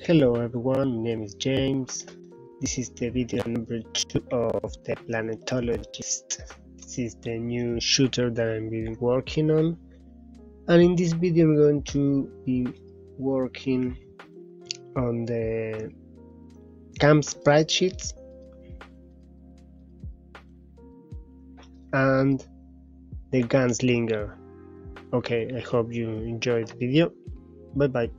Hello everyone, my name is James. This is the video number 2 of the planetologist. This is the new shooter that I've been working on, and in this video we're going to be working on the camp spreadsheets and the gunslinger. Okay, I hope you enjoyed the video. Bye bye.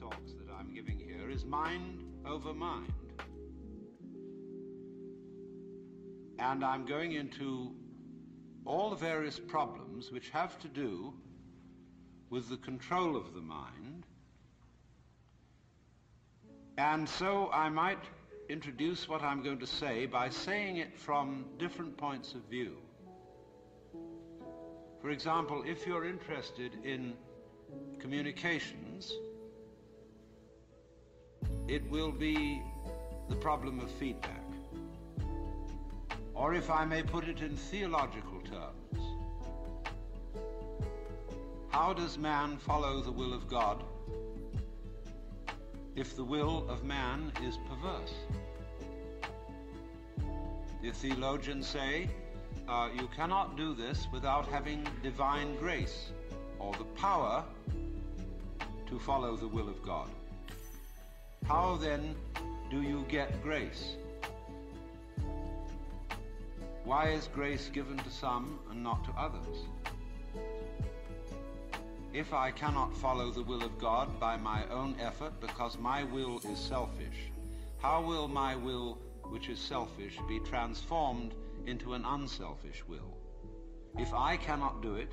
Talks that I'm giving here is mind over mind, and I'm going into all the various problems which have to do with the control of the mind. And so I might introduce what I'm going to say by saying it from different points of view. For example, if you're interested in communications, it will be the problem of feedback. Or if I may put it in theological terms, how does man follow the will of God if the will of man is perverse? The theologians say, you cannot do this without having divine grace or the power to follow the will of God. How then do you get grace? Why is grace given to some and not to others? If I cannot follow the will of God by my own effort because my will is selfish, how will my will, which is selfish, be transformed into an unselfish will? If I cannot do it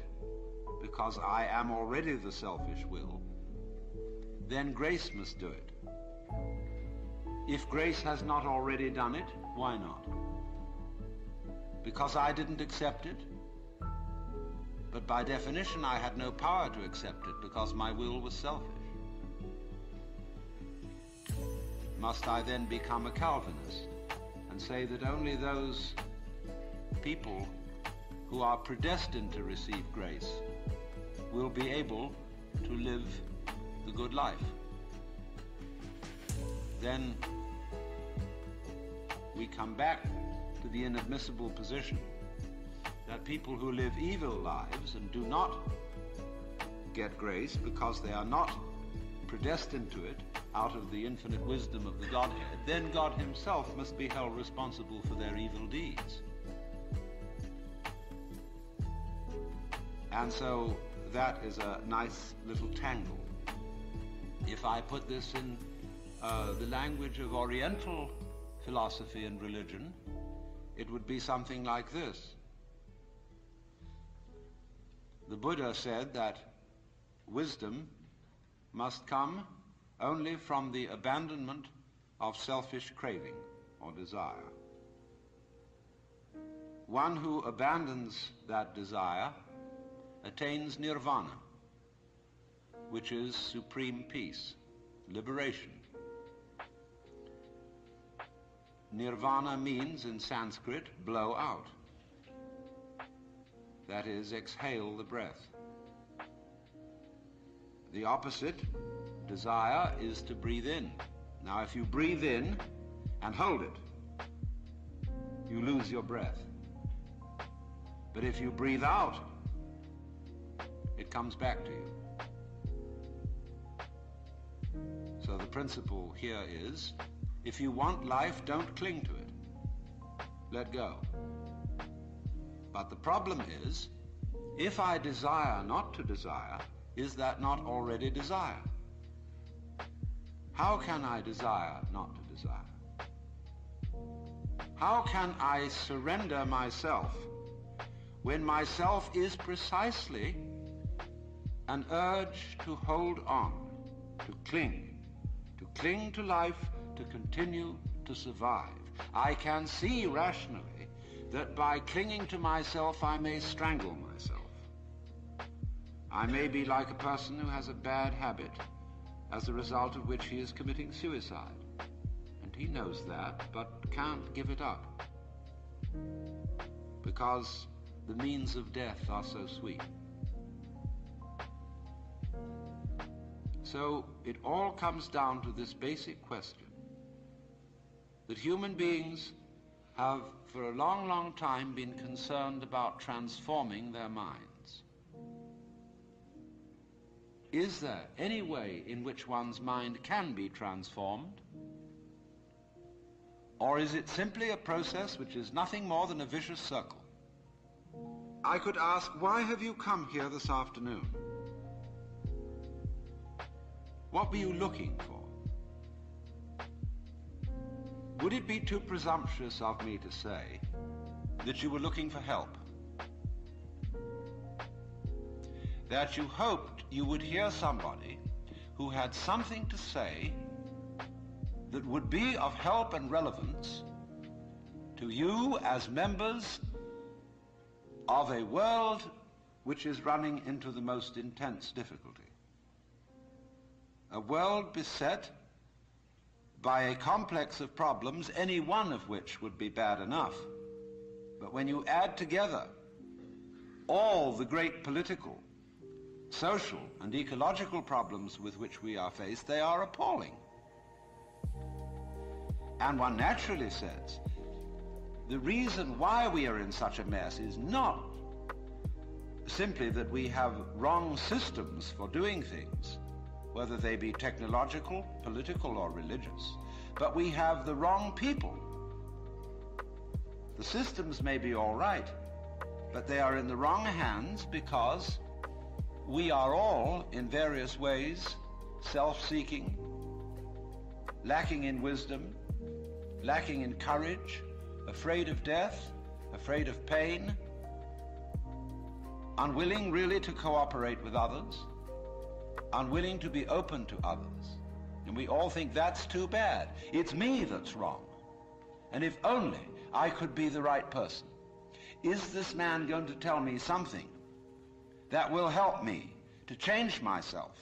because I am already the selfish will, then grace must do it. If grace has not already done it, why not? Because I didn't accept it? But by definition, I had no power to accept it because my will was selfish. Must I then become a Calvinist and say that only those people who are predestined to receive grace will be able to live the good life? Then we come back to the inadmissible position that people who live evil lives and do not get grace because they are not predestined to it out of the infinite wisdom of the Godhead, then God himself must be held responsible for their evil deeds. And so that is a nice little tangle. If I put this in the language of Oriental philosophy and religion, it would be something like this. The Buddha said that wisdom must come only from the abandonment of selfish craving or desire. One who abandons that desire attains Nirvana, which is supreme peace, liberation. Nirvana means, in Sanskrit, blow out. That is, exhale the breath. The opposite, desire, is to breathe in. Now, if you breathe in and hold it, you lose your breath. But if you breathe out it comes back to you. So the principle here is, if you want life, don't cling to it. Let go. But the problem is, if I desire not to desire, is that not already desire? How can I desire not to desire? How can I surrender myself when myself is precisely an urge to hold on, to cling to life, to continue to survive? I can see rationally that by clinging to myself I may strangle myself. I may be like a person who has a bad habit, as a result of which he is committing suicide. And he knows that, but can't give it up, because the means of death are so sweet. So it all comes down to this basic question, that human beings have for a long, long time been concerned about transforming their minds. Is there any way in which one's mind can be transformed? Or is it simply a process which is nothing more than a vicious circle? I could ask, why have you come here this afternoon? What were you looking for? Would it be too presumptuous of me to say that you were looking for help? That you hoped you would hear somebody who had something to say that would be of help and relevance to you as members of a world which is running into the most intense difficulty? A world beset by a complex of problems, any one of which would be bad enough. But when you add together all the great political, social, and ecological problems with which we are faced, they are appalling. And one naturally says, the reason why we are in such a mess is not simply that we have wrong systems for doing things, whether they be technological, political, or religious, but we have the wrong people. The systems may be all right, but they are in the wrong hands because we are all, in various ways, self-seeking, lacking in wisdom, lacking in courage, afraid of death, afraid of pain, unwilling really to cooperate with others, unwilling to be open to others. And we all think that's too bad. It's me that's wrong. And if only I could be the right person. Is this man going to tell me something that will help me to change myself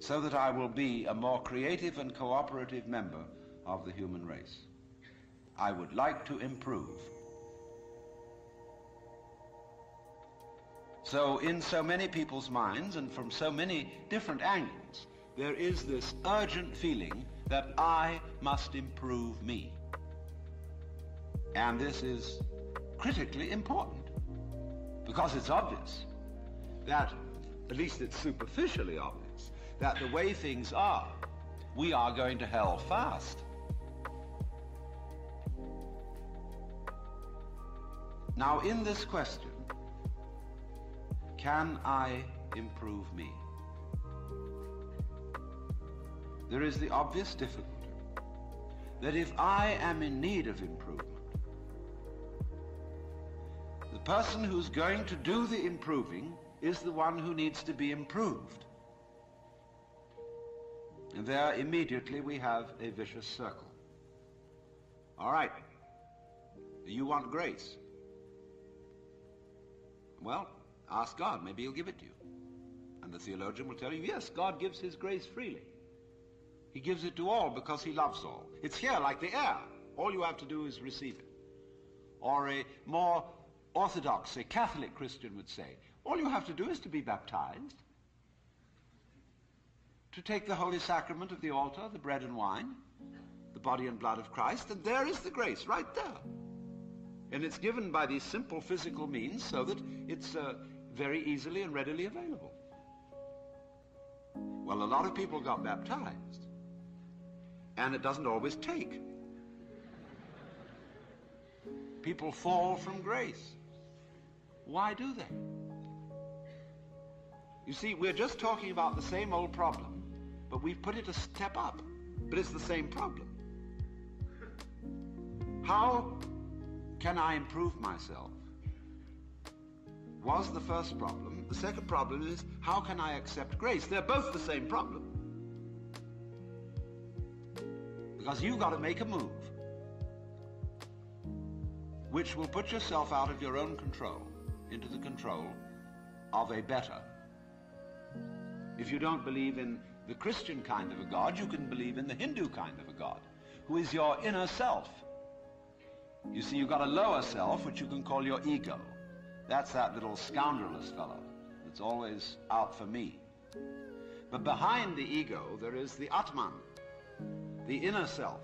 so that I will be a more creative and cooperative member of the human race? I would like to improve. So in so many people's minds and from so many different angles, there is this urgent feeling that I must improve me. And this is critically important, because it's obvious that, at least it's superficially obvious, that the way things are, we are going to hell fast. Now in this question, can I improve me? There is the obvious difficulty that if I am in need of improvement, the person who's going to do the improving is the one who needs to be improved. And there immediately we have a vicious circle. All right, you want grace. Well, ask God, maybe he'll give it to you. And the theologian will tell you, yes, God gives his grace freely. He gives it to all because he loves all. It's here like the air. All you have to do is receive it. Or a more orthodox, a Catholic Christian would say, all you have to do is to be baptized, to take the holy sacrament of the altar, the bread and wine, the body and blood of Christ, and there is the grace, right there. And it's given by these simple physical means so that it's very easily and readily available. Well, a lot of people got baptized, and it doesn't always take. People fall from grace. Why do they? You see, we're just talking about the same old problem, but we've put it a step up, but it's the same problem. How can I improve myself? Was the first problem. The second problem is, how can I accept grace? They're both the same problem. Because you've got to make a move which will put yourself out of your own control into the control of a better. If you don't believe in the Christian kind of a God, you can believe in the Hindu kind of a God, who is your inner self. You see, you've got a lower self, which you can call your ego. That's that little scoundrelous fellow that's always out for me. But behind the ego, there is the Atman, the inner self,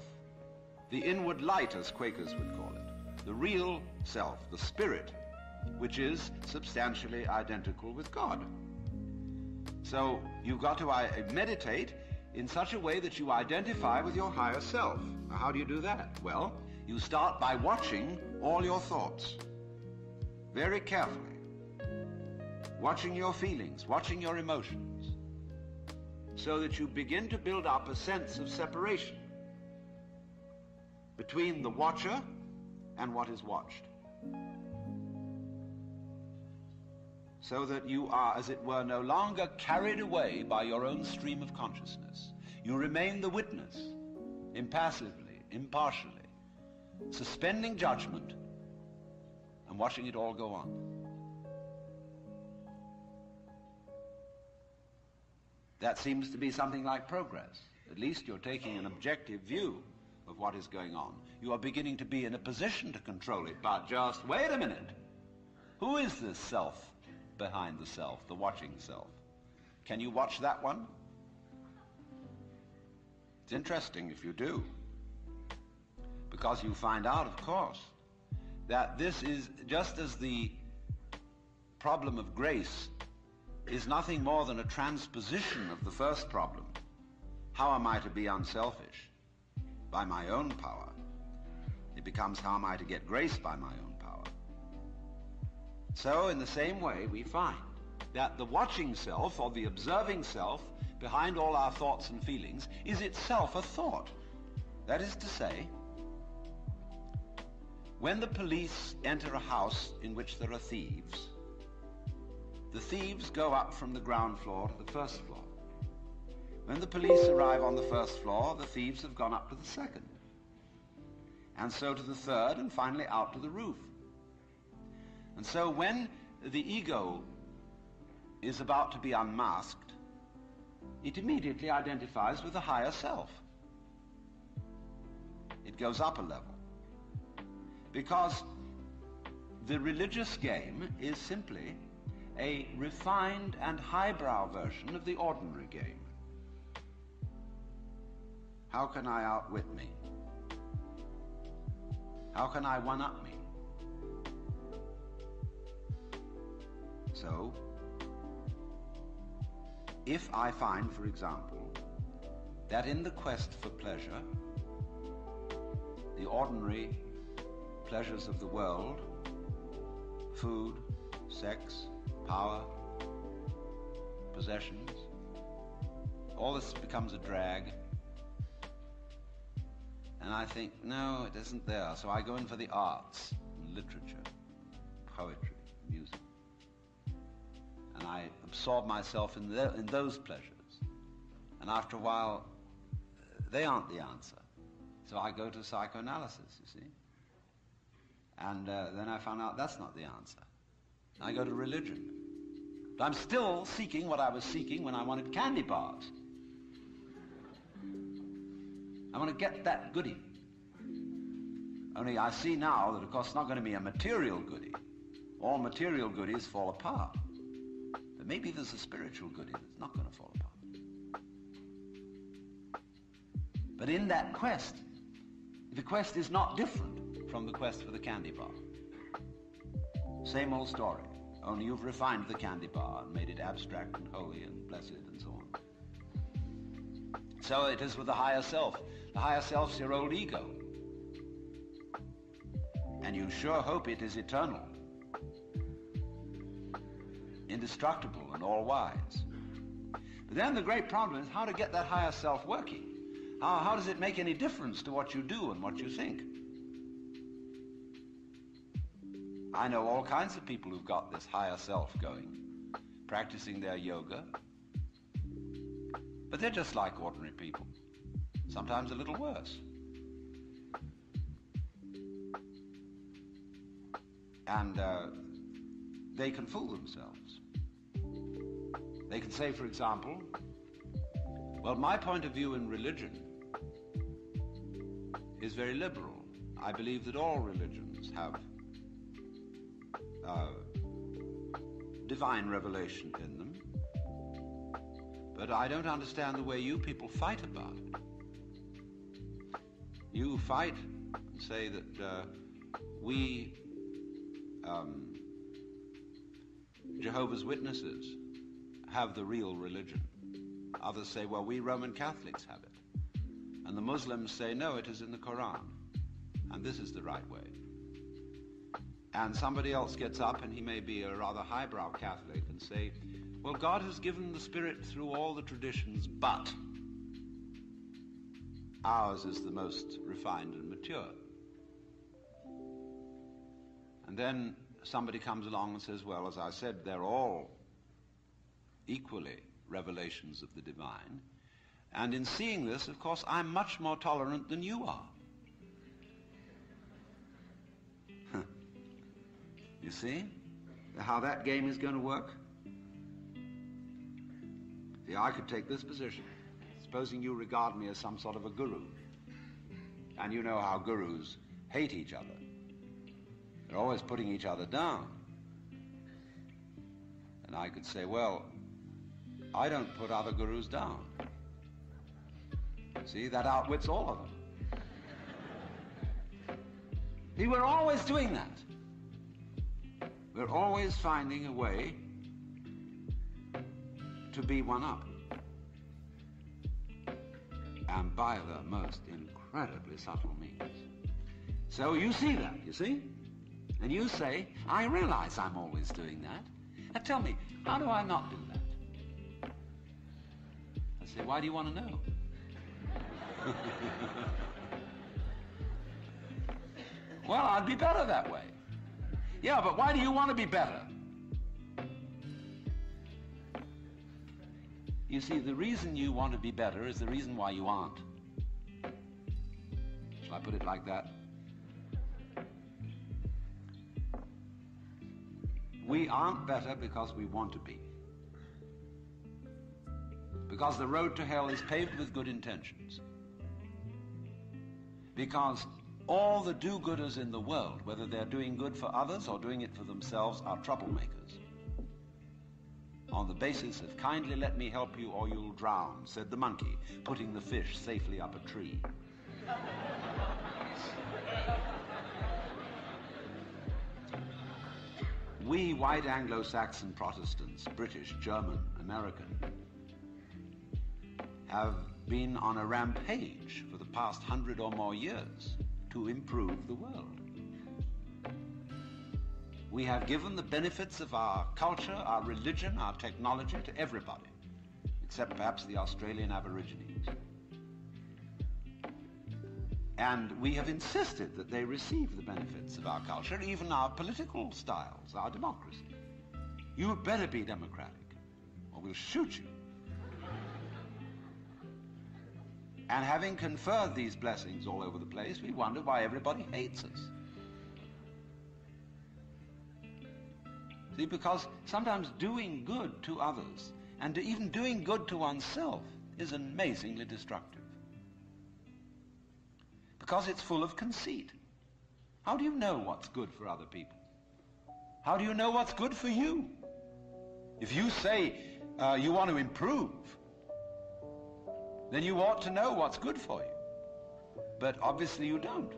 the inward light, as Quakers would call it, the real self, the spirit, which is substantially identical with God. So you've got to meditate in such a way that you identify with your higher self. Now, how do you do that? Well, you start by watching all your thoughts. Very carefully, watching your feelings, watching your emotions, so that you begin to build up a sense of separation between the watcher and what is watched, so that you are, as it were, no longer carried away by your own stream of consciousness. You remain the witness, impassively, impartially, suspending judgment, and watching it all go on. That seems to be something like progress. At least you're taking an objective view of what is going on. You are beginning to be in a position to control it, but just wait a minute. Who is this self behind the self, the watching self? Can you watch that one? It's interesting if you do, because you find out, of course, that this is, just as the problem of grace is nothing more than a transposition of the first problem, how am I to be unselfish by my own power? It becomes, how am I to get grace by my own power? So in the same way, we find that the watching self, or the observing self, behind all our thoughts and feelings, is itself a thought. That is to say, when the police enter a house in which there are thieves, the thieves go up from the ground floor to the first floor. When the police arrive on the first floor, the thieves have gone up to the second, and so to the third, and finally out to the roof. And so when the ego is about to be unmasked, it immediately identifies with the higher self. It goes up a level. Because the religious game is simply a refined and highbrow version of the ordinary game. How can I outwit me? How can I one-up me? So, if I find, for example, that in the quest for pleasure, the ordinary pleasures of the world, food, sex, power, possessions, all this becomes a drag. And I think, no, it isn't there. So I go in for the arts, literature, poetry, music. And I absorb myself in those pleasures. And after a while, they aren't the answer. So I go to psychoanalysis, you see. And then I found out that's not the answer. I go to religion. But I'm still seeking what I was seeking when I wanted candy bars. I want to get that goodie. Only I see now that, of course, it's not going to be a material goodie. All material goodies fall apart. But maybe there's a spiritual goodie that's not going to fall apart. But in that quest, the quest is not different from the quest for the candy bar. Same old story, Only you've refined the candy bar and made it abstract and holy and blessed and so on. So it is with the higher self. The higher self's your old ego. And you sure hope it is eternal, indestructible and all-wise. But then the great problem is how to get that higher self working. How does it make any difference to what you do and what you think? I know all kinds of people who've got this higher self going, practicing their yoga, but they're just like ordinary people, sometimes a little worse. And they can fool themselves. They can say, for example, well, my point of view in religion is very liberal. I believe that all religions have divine revelation in them, but I don't understand the way you people fight about it. You fight and say that we Jehovah's Witnesses have the real religion. Others say, well, we Roman Catholics have it. And the Muslims say, no, it is in the Quran, and this is the right way. And somebody else gets up, and he may be a rather highbrow Catholic, and say, well, God has given the Spirit through all the traditions, but ours is the most refined and mature. And then somebody comes along and says, well, as I said, they're all equally revelations of the divine. And in seeing this, of course, I'm much more tolerant than you are. You see how that game is going to work? See, I could take this position, supposing you regard me as some sort of a guru. And you know how gurus hate each other. They're always putting each other down. And I could say, well, I don't put other gurus down. See, that outwits all of them. See, we're always doing that. We're always finding a way to be one up, and by the most incredibly subtle means. So you see that, you see? And you say, I realize I'm always doing that. Now tell me, how do I not do that? I say, why do you want to know? Well, I'd be better that way. Yeah, but why do you want to be better? You see, the reason you want to be better is the reason why you aren't. Shall I put it like that? We aren't better because we want to be. Because the road to hell is paved with good intentions. Because all the do-gooders in the world, whether they're doing good for others or doing it for themselves, are troublemakers. On the basis of kindly let me help you or you'll drown, said the monkey, putting the fish safely up a tree. We white Anglo-Saxon Protestants, British, German, American, have been on a rampage for the past 100 or more years to improve the world. We have given the benefits of our culture, our religion, our technology to everybody, except perhaps the Australian Aborigines. And we have insisted that they receive the benefits of our culture, even our political styles, our democracy. You had better be democratic, or we'll shoot you. And having conferred these blessings all over the place, we wonder why everybody hates us. See, because sometimes doing good to others, and even doing good to oneself, is amazingly destructive. Because it's full of conceit. How do you know what's good for other people? How do you know what's good for you? If you say you want to improve, then you ought to know what's good for you. But obviously you don't,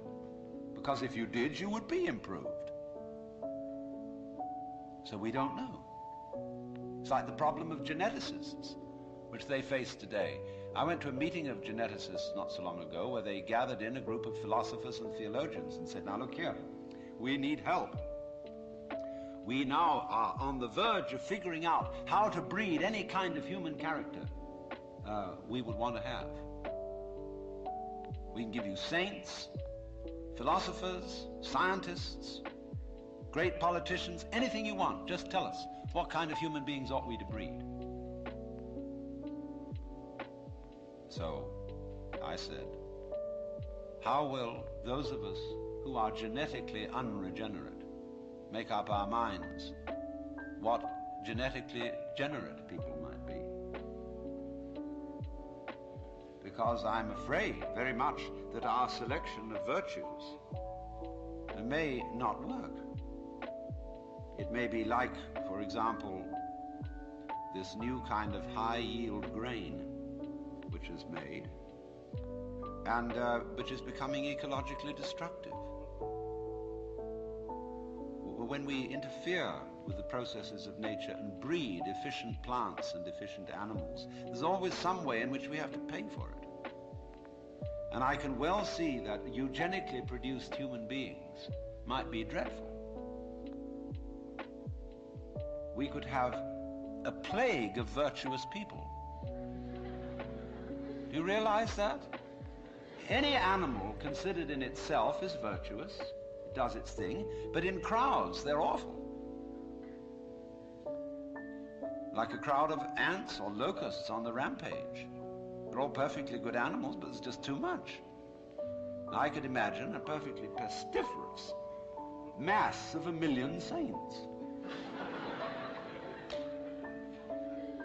because if you did, you would be improved. So we don't know. It's like the problem of geneticists, which they face today. I went to a meeting of geneticists not so long ago where they gathered in a group of philosophers and theologians and said, now look here, we need help. We now are on the verge of figuring out how to breed any kind of human character we would want to have. We can give you saints, philosophers, scientists, great politicians, anything you want. Just tell us, what kind of human beings ought we to breed? So I said, how will those of us who are genetically unregenerate make up our minds what genetically generate people might be? Because I'm afraid very much that our selection of virtues may not work. It may be like, for example, this new kind of high-yield grain which is made, and which is becoming ecologically destructive. When we interfere with the processes of nature and breed efficient plants and efficient animals, there's always some way in which we have to pay for it. And I can well see that eugenically produced human beings might be dreadful. We could have a plague of virtuous people. You realize that? Any animal considered in itself is virtuous, it does its thing, but in crowds they're awful. Like a crowd of ants or locusts on the rampage. They're all perfectly good animals, but it's just too much. Now, I could imagine a perfectly pestiferous mass of 1 million saints.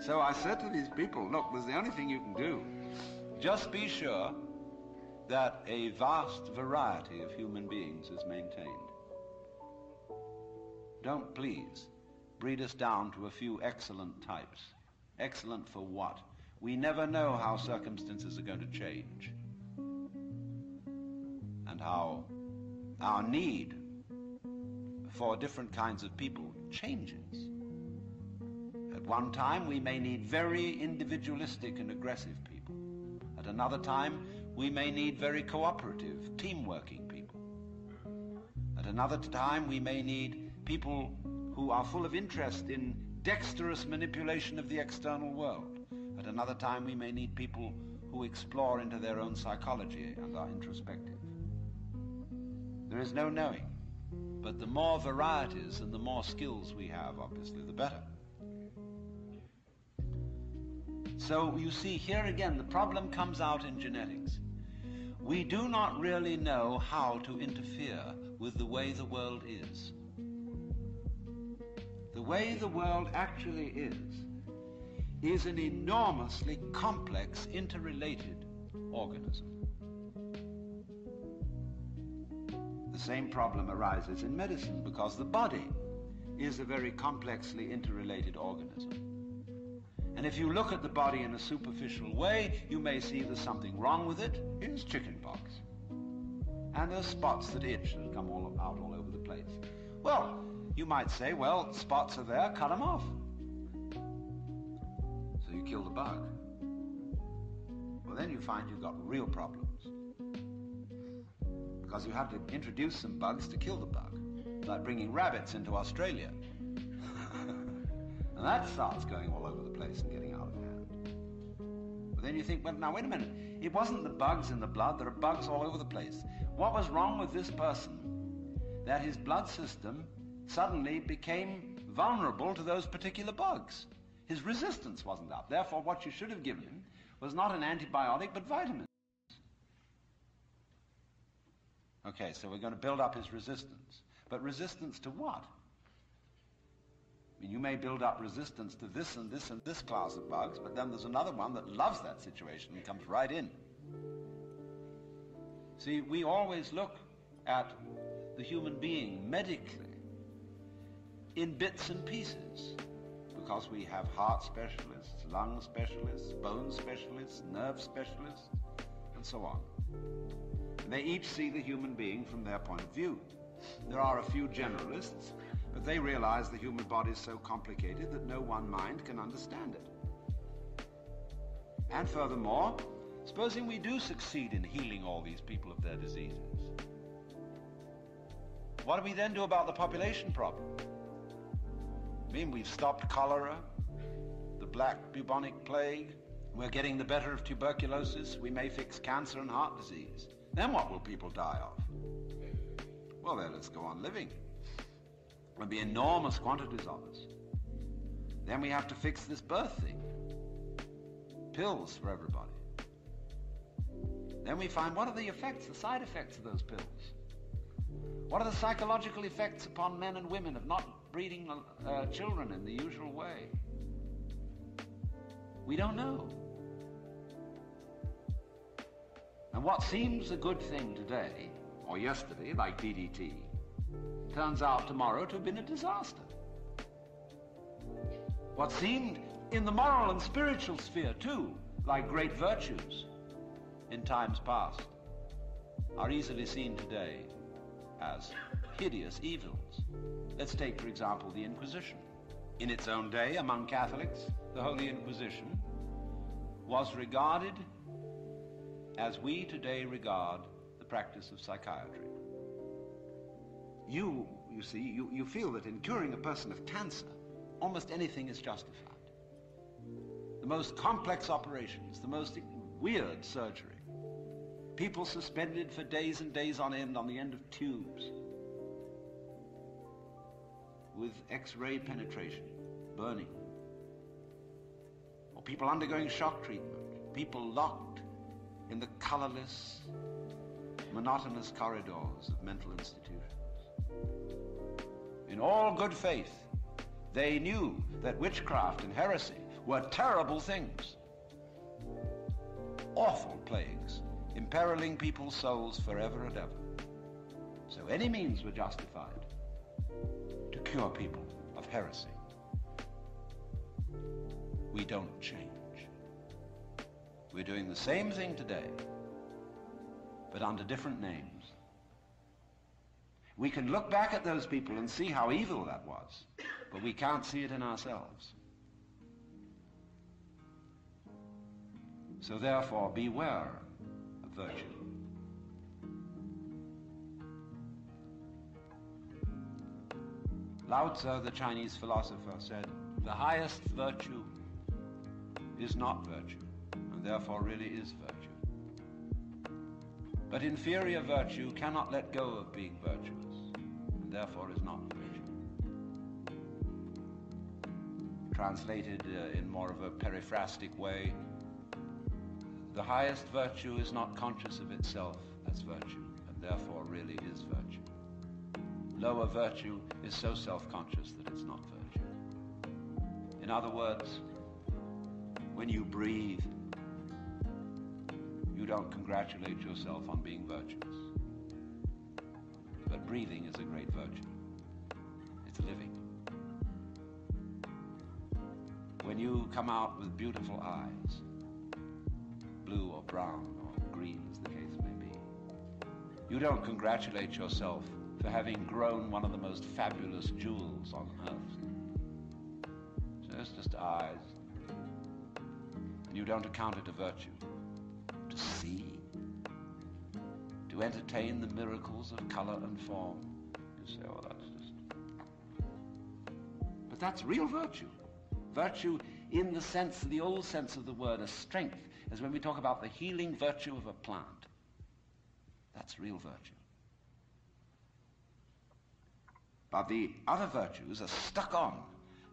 So I said to these people, look, there's the only thing you can do. Just be sure that a vast variety of human beings is maintained. Don't please breed us down to a few excellent types. Excellent for what? We never know how circumstances are going to change and how our need for different kinds of people changes. At one time, we may need very individualistic and aggressive people. At another time, we may need very cooperative, team-working people. At another time, we may need people who are full of interest in dexterous manipulation of the external world. At another time, we may need people who explore into their own psychology and are introspective. There is no knowing, but the more varieties and the more skills we have, obviously, the better. So you see, here again, the problem comes out in genetics. We do not really know how to interfere with the way the world is. The way the world actually is an enormously complex, interrelated organism. The same problem arises in medicine because the body is a very complexly interrelated organism. And if you look at the body in a superficial way, you may see there's something wrong with it. Here's chickenpox. And there's spots that itch that come out all over the place. Well, you might say, well, spots are there, cut them off. So you kill the bug. Well, then you find you've got real problems. Because you have to introduce some bugs to kill the bug. Like bringing rabbits into Australia. And that starts going all over the place and getting out of hand. But then you think, well, now wait a minute. It wasn't the bugs in the blood. There are bugs all over the place. What was wrong with this person that his blood system suddenly became vulnerable to those particular bugs? His resistance wasn't up. Therefore, what you should have given him was not an antibiotic, but vitamins. Okay, so we're going to build up his resistance. But resistance to what? You may build up resistance to this and this and this class of bugs, but then there's another one that loves that situation and comes right in. See, we always look at the human being medically in bits and pieces because we have heart specialists, lung specialists, bone specialists, nerve specialists, and so on. And they each see the human being from their point of view. There are a few generalists But they realize the human body is so complicated that no one mind can understand it. And furthermore, supposing we do succeed in healing all these people of their diseases, what do we then do about the population problem? I mean, we've stopped cholera, the black bubonic plague, we're getting the better of tuberculosis, we may fix cancer and heart disease. Then what will people die of? Well, they'll just go on living. There'll be enormous quantities of us. Then we have to fix this birth thing. Pills for everybody. Then we find, what are the effects, the side effects of those pills? What are the psychological effects upon men and women of not breeding children in the usual way? We don't know. And what seems a good thing today, or yesterday, like DDT, turns out tomorrow to have been a disaster. What seemed in the moral and spiritual sphere too, like great virtues in times past, are easily seen today as hideous evils. Let's take, for example, the Inquisition. In its own day, among Catholics, the Holy Inquisition was regarded as we today regard the practice of psychiatry. You feel that in curing a person of cancer, almost anything is justified. The most complex operations, the most weird surgery. People suspended for days and days on the end of tubes with X-ray penetration, burning. Or people undergoing shock treatment, people locked in the colorless, monotonous corridors of mental institutions. In all good faith, they knew that witchcraft and heresy were terrible things, awful plagues, imperiling people's souls forever and ever. So any means were justified to cure people of heresy. We don't change. We're doing the same thing today, but under different names. We can look back at those people and see how evil that was, but we can't see it in ourselves. So therefore, beware of virtue. Lao Tzu, the Chinese philosopher, said, the highest virtue is not virtue, and therefore really is virtue. But inferior virtue cannot let go of being virtuous, and therefore is not virtue. Translated in more of a periphrastic way, the highest virtue is not conscious of itself as virtue, and therefore really is virtue. Lower virtue is so self-conscious that it's not virtue. In other words, when you breathe, you don't congratulate yourself on being virtuous. But breathing is a great virtue. It's living. When you come out with beautiful eyes, blue or brown or green as the case may be, you don't congratulate yourself for having grown one of the most fabulous jewels on earth. So it's just eyes. And you don't account it a virtue to see, to entertain the miracles of color and form. You say, oh, that's just... But that's real virtue. Virtue in the sense, the old sense of the word, a strength, as when we talk about the healing virtue of a plant. That's real virtue. But the other virtues are stuck on.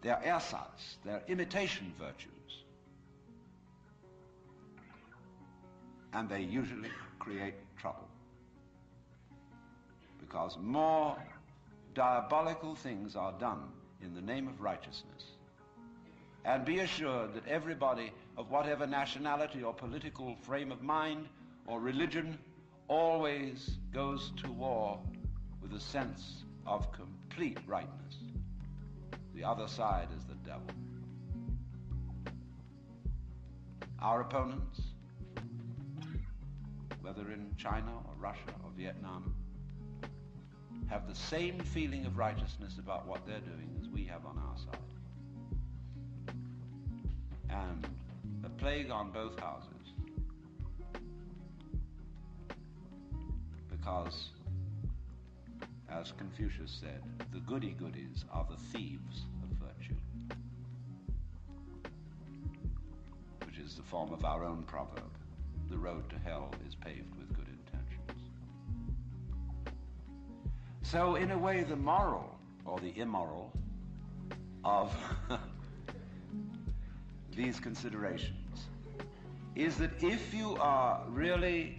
They're ersatz, they're imitation virtues. And they usually create trouble. Because more diabolical things are done in the name of righteousness. And be assured that everybody of whatever nationality or political frame of mind or religion always goes to war with a sense of complete rightness. The other side is the devil. Our opponents, whether in China or Russia or Vietnam, have the same feeling of righteousness about what they're doing as we have on our side. And a plague on both houses, because, as Confucius said, the goody-goodies are the thieves of virtue, which is the form of our own proverb, the road to hell is paved with good intentions. So in a way, the moral, or the immoral, of these considerations is that if you are really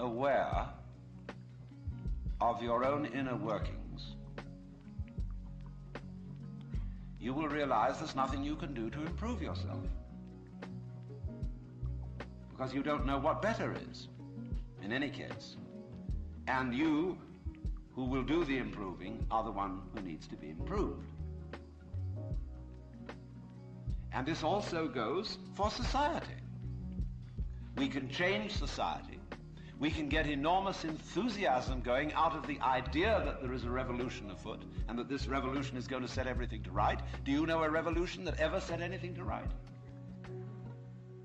aware of your own inner workings, you will realize there's nothing you can do to improve yourself, because you don't know what better is, in any case. And you, who will do the improving, are the one who needs to be improved. And this also goes for society. We can change society. We can get enormous enthusiasm going out of the idea that there is a revolution afoot and that this revolution is going to set everything to right. Do you know a revolution that ever set anything to right?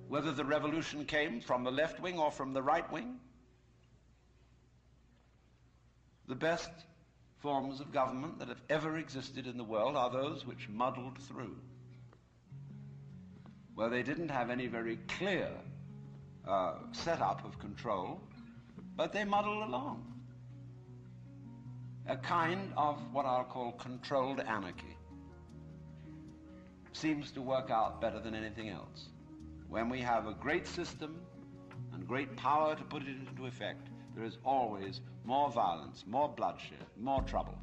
Whether the revolution came from the left wing or from the right wing, the best forms of government that have ever existed in the world are those which muddled through, where they didn't have any very clear setup of control, but they muddled along. A kind of what I'll call controlled anarchy seems to work out better than anything else. When we have a great system and great power to put it into effect, there is always more violence, more bloodshed, more trouble.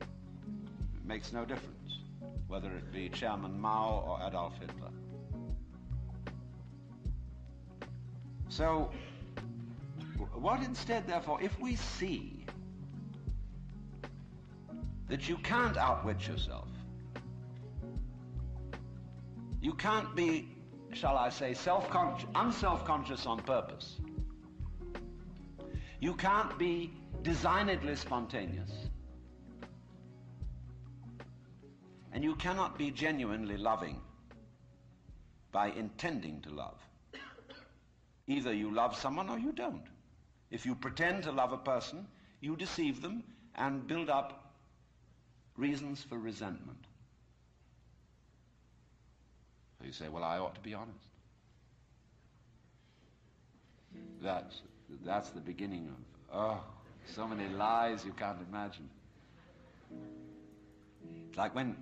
It makes no difference whether it be Chairman Mao or Adolf Hitler. So, what instead, therefore, if we see that you can't outwit yourself, you can't be, shall I say, unself-conscious on purpose, you can't be designedly spontaneous, and you cannot be genuinely loving by intending to love. Either you love someone or you don't. If you pretend to love a person, you deceive them and build up reasons for resentment. So you say, well, I ought to be honest. That's the beginning of, oh, so many lies you can't imagine. It's like when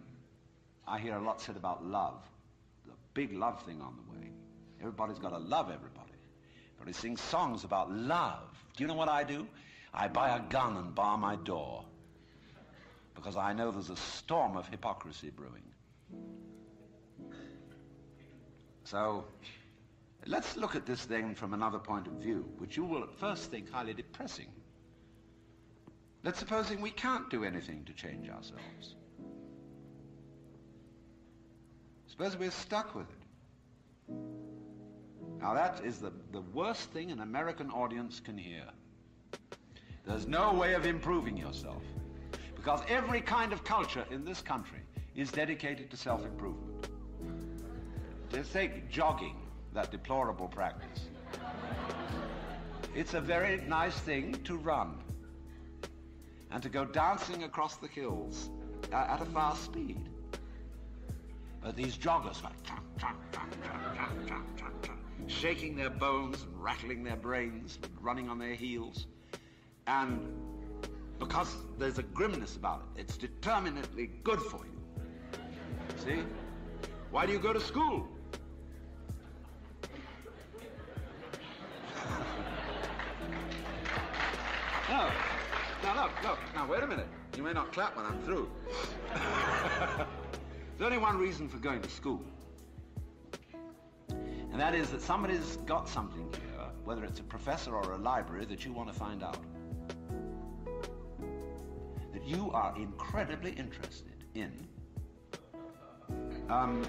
I hear a lot said about love, the big love thing on the way. Everybody's got to love everybody. Everybody sings songs about love. Do you know what I do? I buy a gun and bar my door, because I know there's a storm of hypocrisy brewing. So let's look at this thing from another point of view, which you will at first think highly depressing. Let's supposing we can't do anything to change ourselves. Suppose we're stuck with it. Now that is the worst thing an American audience can hear. There's no way of improving yourself, because every kind of culture in this country is dedicated to self-improvement. Just take jogging, that deplorable practice. It's a very nice thing to run and to go dancing across the hills at a fast speed. But these joggers like chunk, chunk, chunk, chunk, chunk, chunk, chunk, chunk, shaking their bones and rattling their brains, running on their heels. And because there's a grimness about it, it's determinately good for you. See? Why do you go to school? No. Now look, look. Now wait a minute. You may not clap when I'm through. There's only one reason for going to school. And that is that somebody's got something here, whether it's a professor or a library, that you want to find out, that you are incredibly interested in. How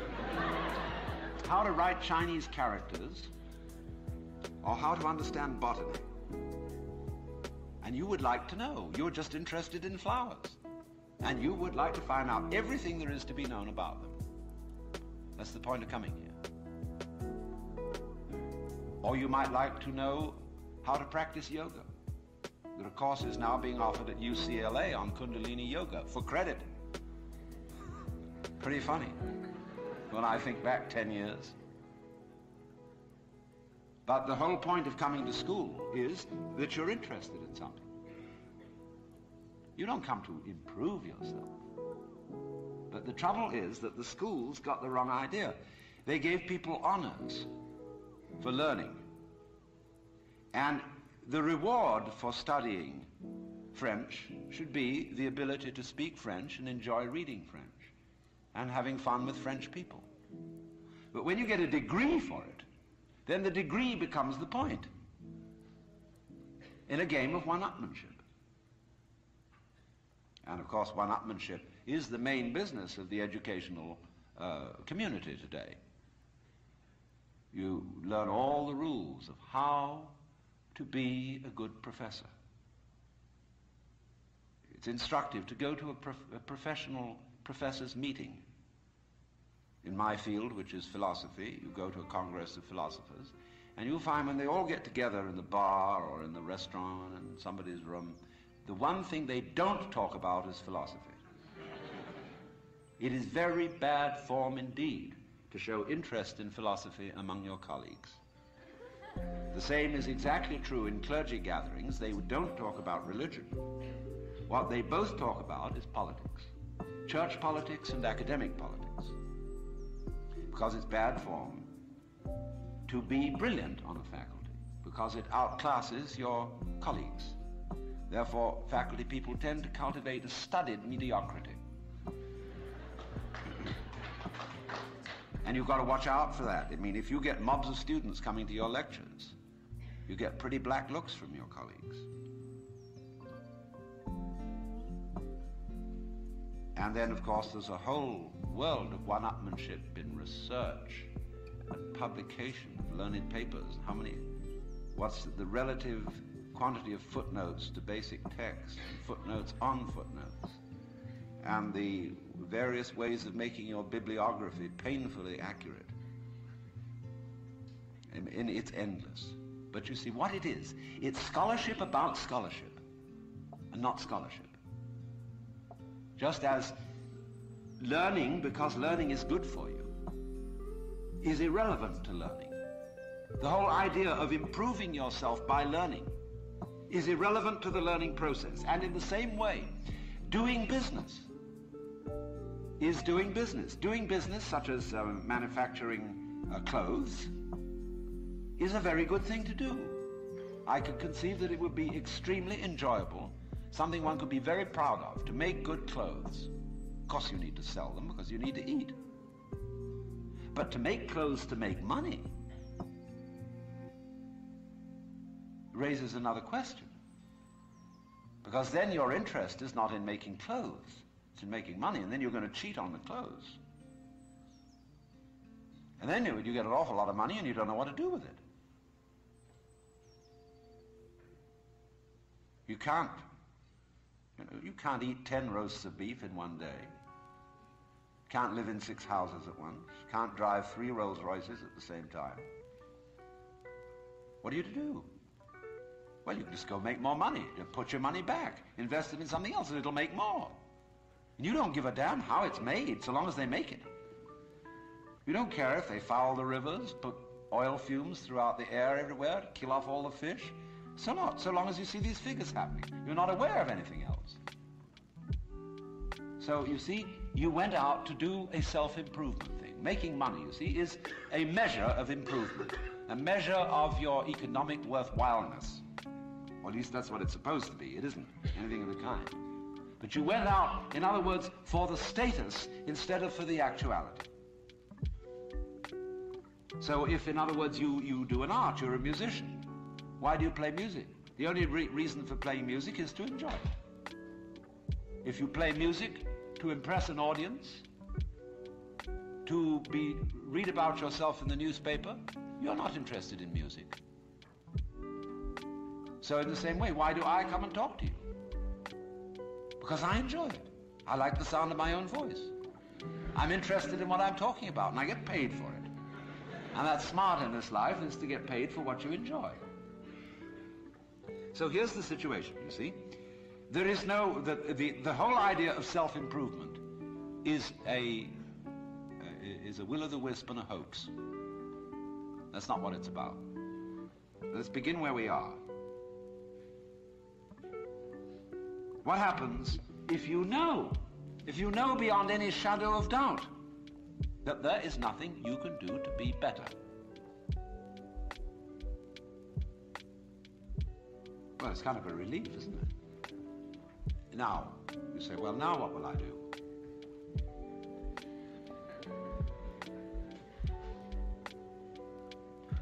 to write Chinese characters, or how to understand botany. and you would like to know. You're just interested in flowers, and you would like to find out everything there is to be known about them. That's the point of coming here. Or you might like to know how to practice yoga. There are courses now being offered at UCLA on Kundalini yoga for credit. Pretty funny when I think back 10 years. But the whole point of coming to school is that you're interested in something. You don't come to improve yourself. But the trouble is that the schools got the wrong idea. They gave people honors for learning. And the reward for studying French should be the ability to speak French and enjoy reading French and having fun with French people. But when you get a degree for it, then the degree becomes the point in a game of one-upmanship. And of course, one-upmanship is the main business of the educational community today. You learn all the rules of how to be a good professor. It's instructive to go to a professional professor's meeting. In my field, which is philosophy, you go to a congress of philosophers, and you'll find when they all get together in the bar or in the restaurant and somebody's room, the one thing they don't talk about is philosophy. It is very bad form indeed to show interest in philosophy among your colleagues. The same is exactly true in clergy gatherings. They don't talk about religion. What they both talk about is politics, church politics and academic politics. Because it's bad form to be brilliant on a faculty, because it outclasses your colleagues. Therefore, faculty people tend to cultivate a studied mediocrity. And you've got to watch out for that. I mean, if you get mobs of students coming to your lectures, you get pretty black looks from your colleagues. And then, of course, there's a whole world of one-upmanship in research and publication of learned papers. How many? What's the relative quantity of footnotes to basic text, footnotes on footnotes, and the various ways of making your bibliography painfully accurate. And it's endless. But you see what it is. It's scholarship about scholarship, and not scholarship. Just as learning, because learning is good for you, is irrelevant to learning. The whole idea of improving yourself by learning is irrelevant to the learning process. And in the same way, doing business is doing business. Doing business, such as manufacturing clothes, is a very good thing to do. I could conceive that it would be extremely enjoyable, something one could be very proud of, to make good clothes. Of course you need to sell them because you need to eat. But to make clothes to make money raises another question. Because then your interest is not in making clothes, it's in making money, and then you're going to cheat on the clothes. And then you get an awful lot of money and you don't know what to do with it. You can't. You can't eat 10 roasts of beef in one day. Can't live in 6 houses at once. Can't drive 3 Rolls Royces at the same time. What are you to do? Well, you can just go make more money. You put your money back. Invest it in something else and it'll make more. And you don't give a damn how it's made so long as they make it. You don't care if they foul the rivers, put oil fumes throughout the air everywhere to kill off all the fish. So long as you see these figures happening. You're not aware of anything else. So, you see, you went out to do a self-improvement thing. Making money, you see, is a measure of improvement, a measure of your economic worthwhileness. Or at least that's what it's supposed to be. It isn't anything of the kind. But you went out, in other words, for the status instead of for the actuality. So if, in other words, you do an art, you're a musician, why do you play music? The only reason for playing music is to enjoy it. If you play music to impress an audience, to read about yourself in the newspaper, you're not interested in music. So in the same way, why do I come and talk to you? Because I enjoy it. I like the sound of my own voice. I'm interested in what I'm talking about, and I get paid for it. And that's smart in this life, is to get paid for what you enjoy. So here's the situation, you see. There is no, the whole idea of self-improvement is a will-o'-the-wisp and a hoax. That's not what it's about. Let's begin where we are. What happens if you know beyond any shadow of doubt that there is nothing you can do to be better? Well, it's kind of a relief, isn't it? Now, you say, well, now what will I do?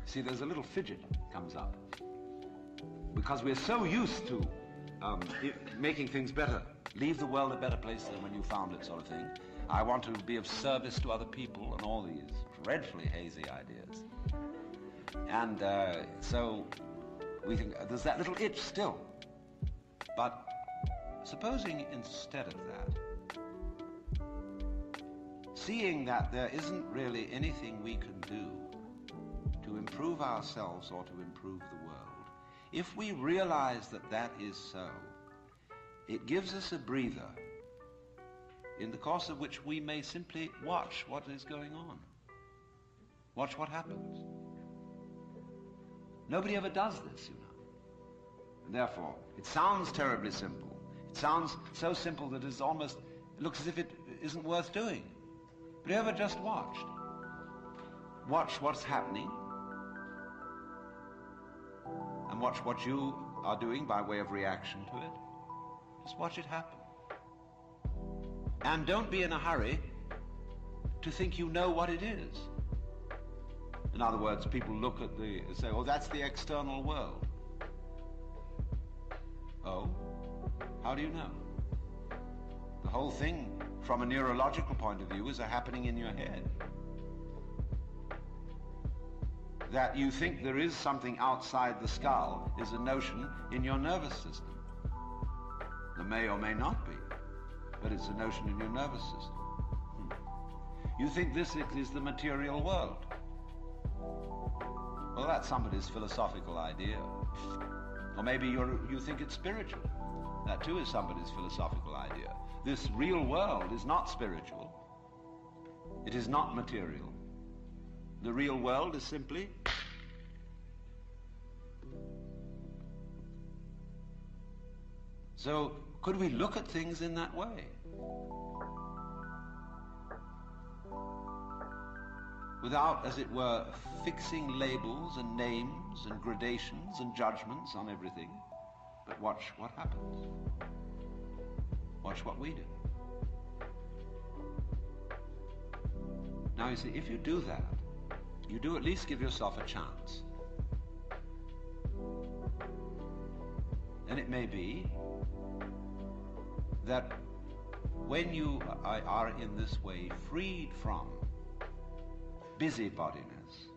See, there's a little fidget comes up, because we're so used to making things better. Leave the world a better place than when you found it, sort of thing. I want to be of service to other people, and all these dreadfully hazy ideas. And so we think there's that little itch still. But supposing instead of that, seeing that there isn't really anything we can do to improve ourselves or to improve the world, if we realize that that is so, it gives us a breather in the course of which we may simply watch what is going on. Watch what happens. Nobody ever does this, you know. And therefore, it sounds terribly simple. It sounds so simple that it's almost, it looks as if it isn't worth doing. But you ever just watched? Watch what's happening, and watch what you are doing by way of reaction to it. Just watch it happen. And don't be in a hurry to think you know what it is. In other words, people look at the, say, oh, that's the external world. Oh, how do you know? The whole thing, from a neurological point of view, is a happening in your head. That you think there is something outside the skull is a notion in your nervous system. There may or may not be, but it's a notion in your nervous system. You think this is the material world. Well, that's somebody's philosophical idea. Or maybe you think it's spiritual. That too is somebody's philosophical idea. This real world is not spiritual. It is not material. The real world is simply so. Could we look at things in that way, without, as it were, fixing labels and names and gradations and judgments on everything, but watch what happens. Watch what we do. Now you see, if you do that, you do at least give yourself a chance. And it may be that when you are in this way freed from busybodiness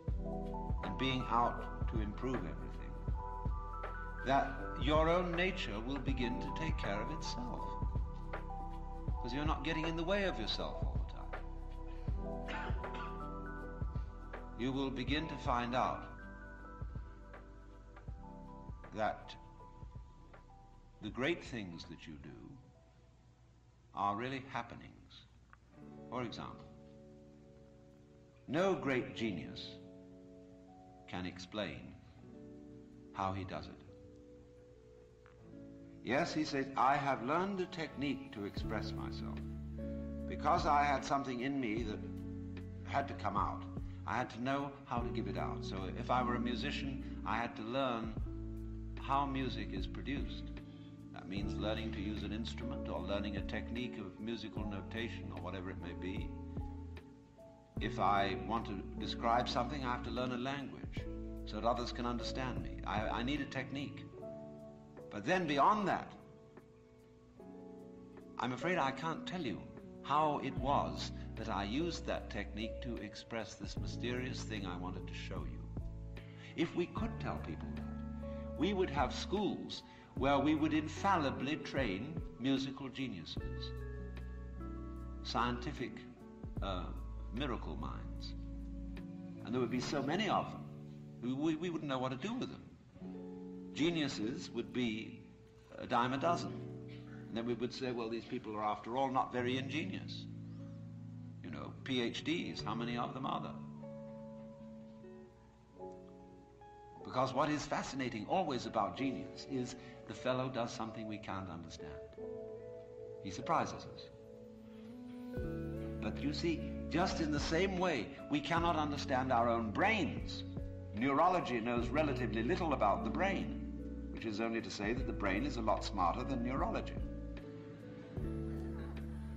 and being out to improve everything, that your own nature will begin to take care of itself. Because you're not getting in the way of yourself all the time. You will begin to find out that the great things that you do are really happenings. For example, no great genius can explain how he does it. Yes, he says, I have learned a technique to express myself. Because I had something in me that had to come out, I had to know how to give it out. So if I were a musician, I had to learn how music is produced. That means learning to use an instrument or learning a technique of musical notation or whatever it may be. If I want to describe something, I have to learn a language so that others can understand me. I need a technique. But then beyond that, I'm afraid I can't tell you how it was that I used that technique to express this mysterious thing I wanted to show you. If we could tell people that, we would have schools where we would infallibly train musical geniuses, scientific miracle minds. And there would be so many of them, we wouldn't know what to do with them. Geniuses would be a dime a dozen. And then we would say, well, these people are after all not very ingenious. You know, PhDs, how many of them are there? Because what is fascinating always about genius is the fellow does something we can't understand. He surprises us. But you see, just in the same way, we cannot understand our own brains. Neurology knows relatively little about the brain, which is only to say that the brain is a lot smarter than neurology.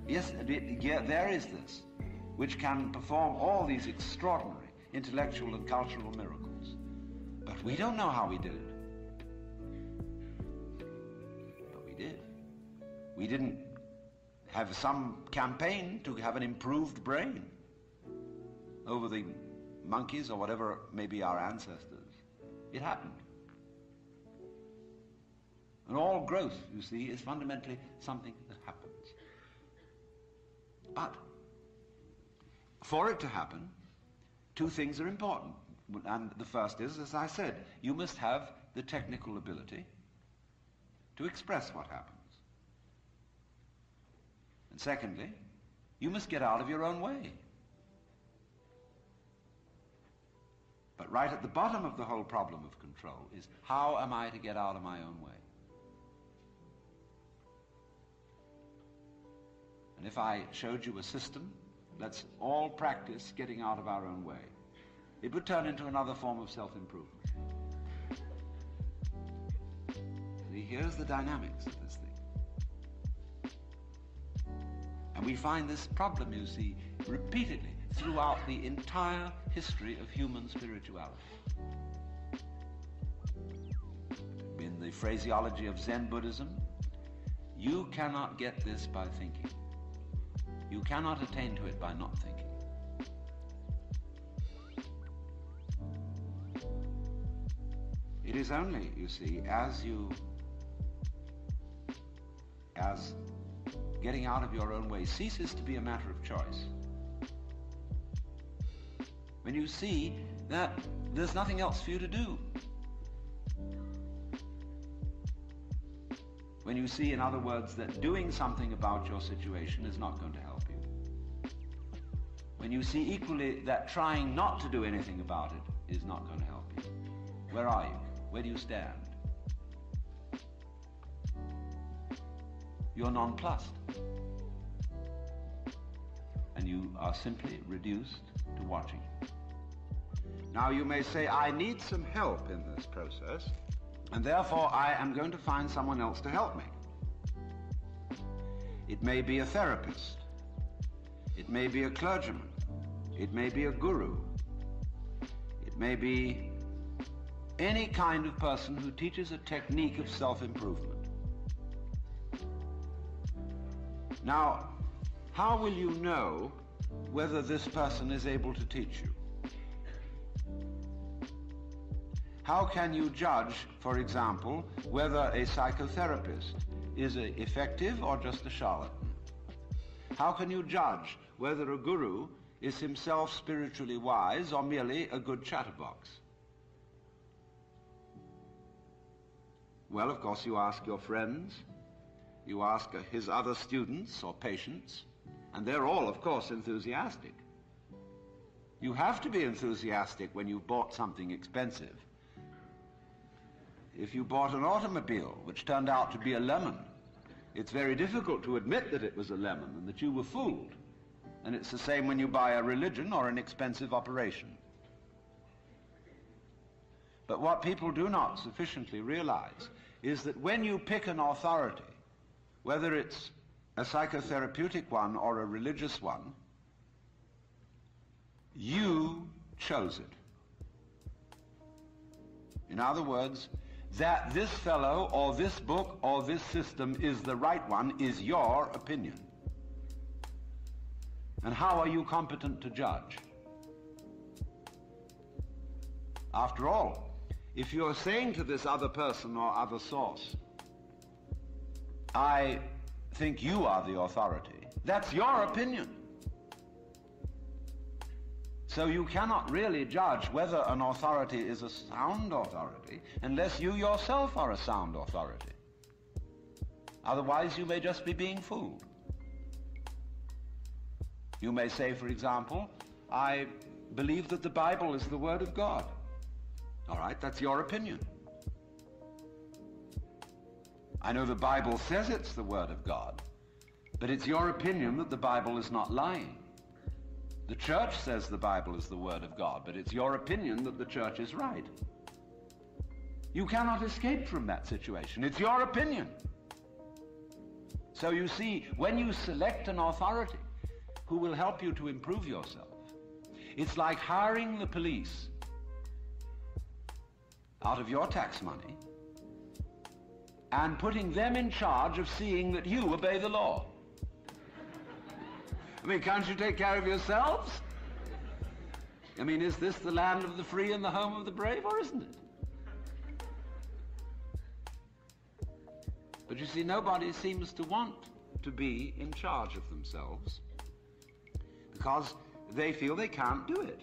Yes, there is this, which can perform all these extraordinary intellectual and cultural miracles. But we don't know how we did it. But we did. We didn't have some campaign to have an improved brain over the monkeys or whatever may be our ancestors. It happened. And all growth, you see, is fundamentally something that happens. But for it to happen, two things are important. And the first is, as I said, you must have the technical ability to express what happens. And secondly, you must get out of your own way. But right at the bottom of the whole problem of control is, how am I to get out of my own way? And if I showed you a system, let's all practice getting out of our own way, it would turn into another form of self-improvement. Here's the dynamics of this thing. And we find this problem, you see, repeatedly throughout the entire history of human spirituality. In the phraseology of Zen Buddhism, you cannot get this by thinking. You cannot attain to it by not thinking. It is only, you see, as getting out of your own way ceases to be a matter of choice. When you see that there's nothing else for you to do. When you see, in other words, that doing something about your situation is not going to help you. When you see equally that trying not to do anything about it is not going to help you. Where are you? Where do you stand? You're nonplussed. And you are simply reduced to watching. Now you may say, I need some help in this process, and therefore I am going to find someone else to help me. It may be a therapist. It may be a clergyman. It may be a guru. It may be any kind of person who teaches a technique of self-improvement. Now, how will you know whether this person is able to teach you? How can you judge, for example, whether a psychotherapist is effective or just a charlatan? How can you judge whether a guru is himself spiritually wise or merely a good chatterbox? Well, of course, you ask your friends, you ask his other students or patients, and they're all, of course, enthusiastic. You have to be enthusiastic when you've bought something expensive. If you bought an automobile which turned out to be a lemon, it's very difficult to admit that it was a lemon and that you were fooled. And it's the same when you buy a religion or an expensive operation. But what people do not sufficiently realize is that when you pick an authority, whether it's a psychotherapeutic one or a religious one, you chose it. In other words, that this fellow or this book or this system is the right one is your opinion. And how are you competent to judge? After all, if you are saying to this other person or other source, I think you are the authority, that's your opinion. So you cannot really judge whether an authority is a sound authority unless you yourself are a sound authority. Otherwise you may just be being fooled. You may say, for example, I believe that the Bible is the Word of God. All right, that's your opinion. I know the Bible says it's the Word of God, but it's your opinion that the Bible is not lying. The Church says the Bible is the Word of God, but it's your opinion that the Church is right. You cannot escape from that situation. It's your opinion. So you see, when you select an authority who will help you to improve yourself, it's like hiring the police out of your tax money and putting them in charge of seeing that you obey the law. I mean, can't you take care of yourselves? I mean, is this the land of the free and the home of the brave, or isn't it? But you see, nobody seems to want to be in charge of themselves because they feel they can't do it.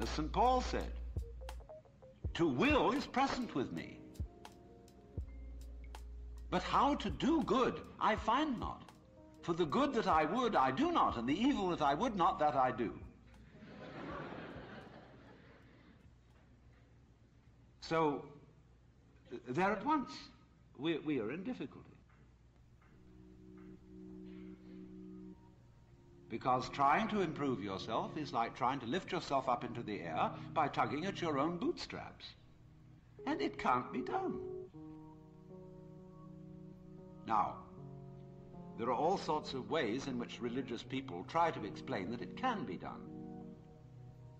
As St. Paul said, to will is present with me, but how to do good I find not. For the good that I would, I do not, and the evil that I would not, that I do. So, there at once, we are in difficulty. Because trying to improve yourself is like trying to lift yourself up into the air by tugging at your own bootstraps. And it can't be done. Now, there are all sorts of ways in which religious people try to explain that it can be done.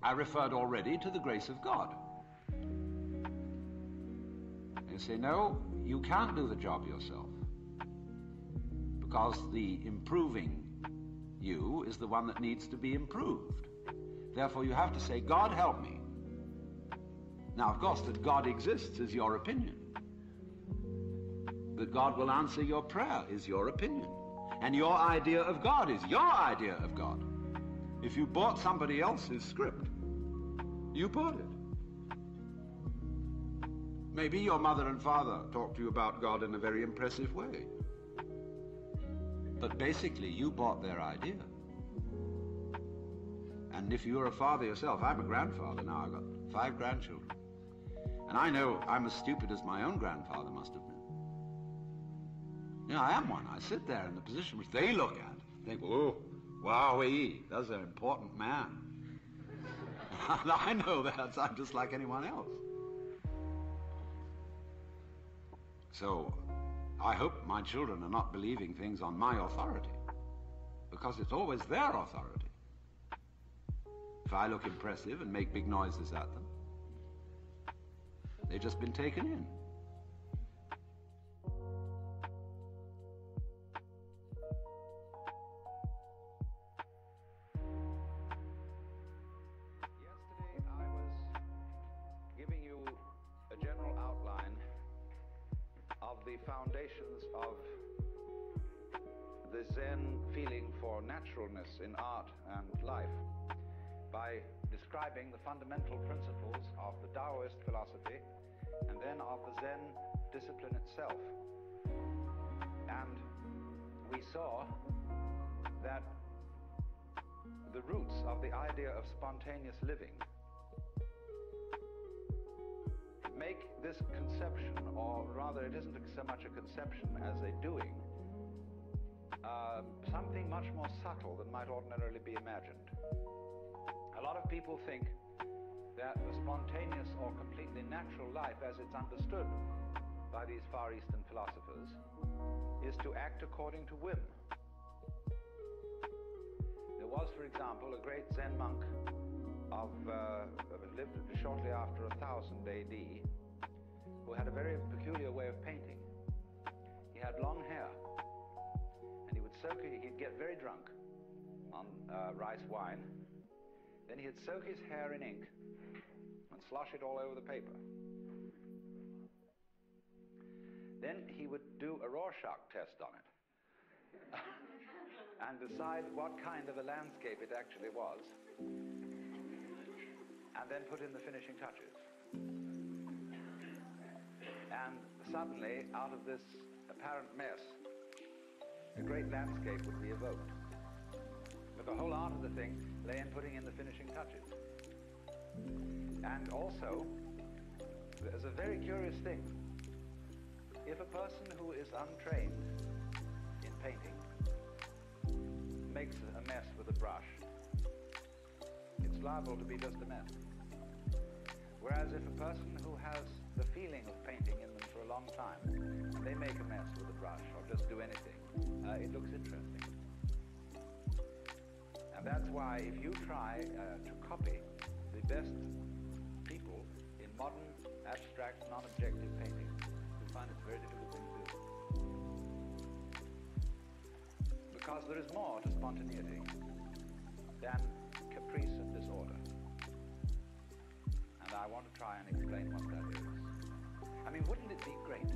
I referred already to the grace of God. They say, no, you can't do the job yourself, because the improving you is the one that needs to be improved. Therefore you have to say, God help me. Now of course that God exists is your opinion. That God will answer your prayer is your opinion. And your idea of God is your idea of God. If you bought somebody else's script, you bought it. Maybe your mother and father talked to you about God in a very impressive way. But basically, you bought their idea. And if you're a father yourself, I'm a grandfather now, I've got 5 grandchildren. And I know I'm as stupid as my own grandfather must have been. You know, I am one. I sit there in the position which they look at, think, oh, wowee, that's an important man. And I know that, so I'm just like anyone else. So, I hope my children are not believing things on my authority, because it's always their authority. If I look impressive and make big noises at them, they've just been taken in. Yesterday I was giving you a general outline of the foundations of the Zen feeling for naturalness in art and life by describing the fundamental principles of the Taoist philosophy and then of the Zen discipline itself. And we saw that the roots of the idea of spontaneous living make this conception, or rather it isn't so much a conception as a doing, something much more subtle than might ordinarily be imagined. A lot of people think that the spontaneous or completely natural life as it's understood by these Far Eastern philosophers is to act according to whim. There was, for example, a great Zen monk lived shortly after 1000 AD, who had a very peculiar way of painting. He had long hair, and he'd get very drunk on rice wine. Then he'd soak his hair in ink and slosh it all over the paper. Then he would do a Rorschach test on it and decide what kind of a landscape it actually was, and then put in the finishing touches. And suddenly, out of this apparent mess, a great landscape would be evoked. But the whole art of the thing lay in putting in the finishing touches. And also, there's a very curious thing. If a person who is untrained in painting makes a mess with a brush, it's liable to be just a mess. Whereas if a person who has the feeling of painting in them for a long time, they make a mess with a brush or just do anything, it looks interesting. And that's why if you try to copy the best people in modern, abstract, non-objective painting, you'll find it's a very difficult thing to do. Because there is more to spontaneity than caprice and disorder. And I want to try and explain what that is. I mean, wouldn't it be great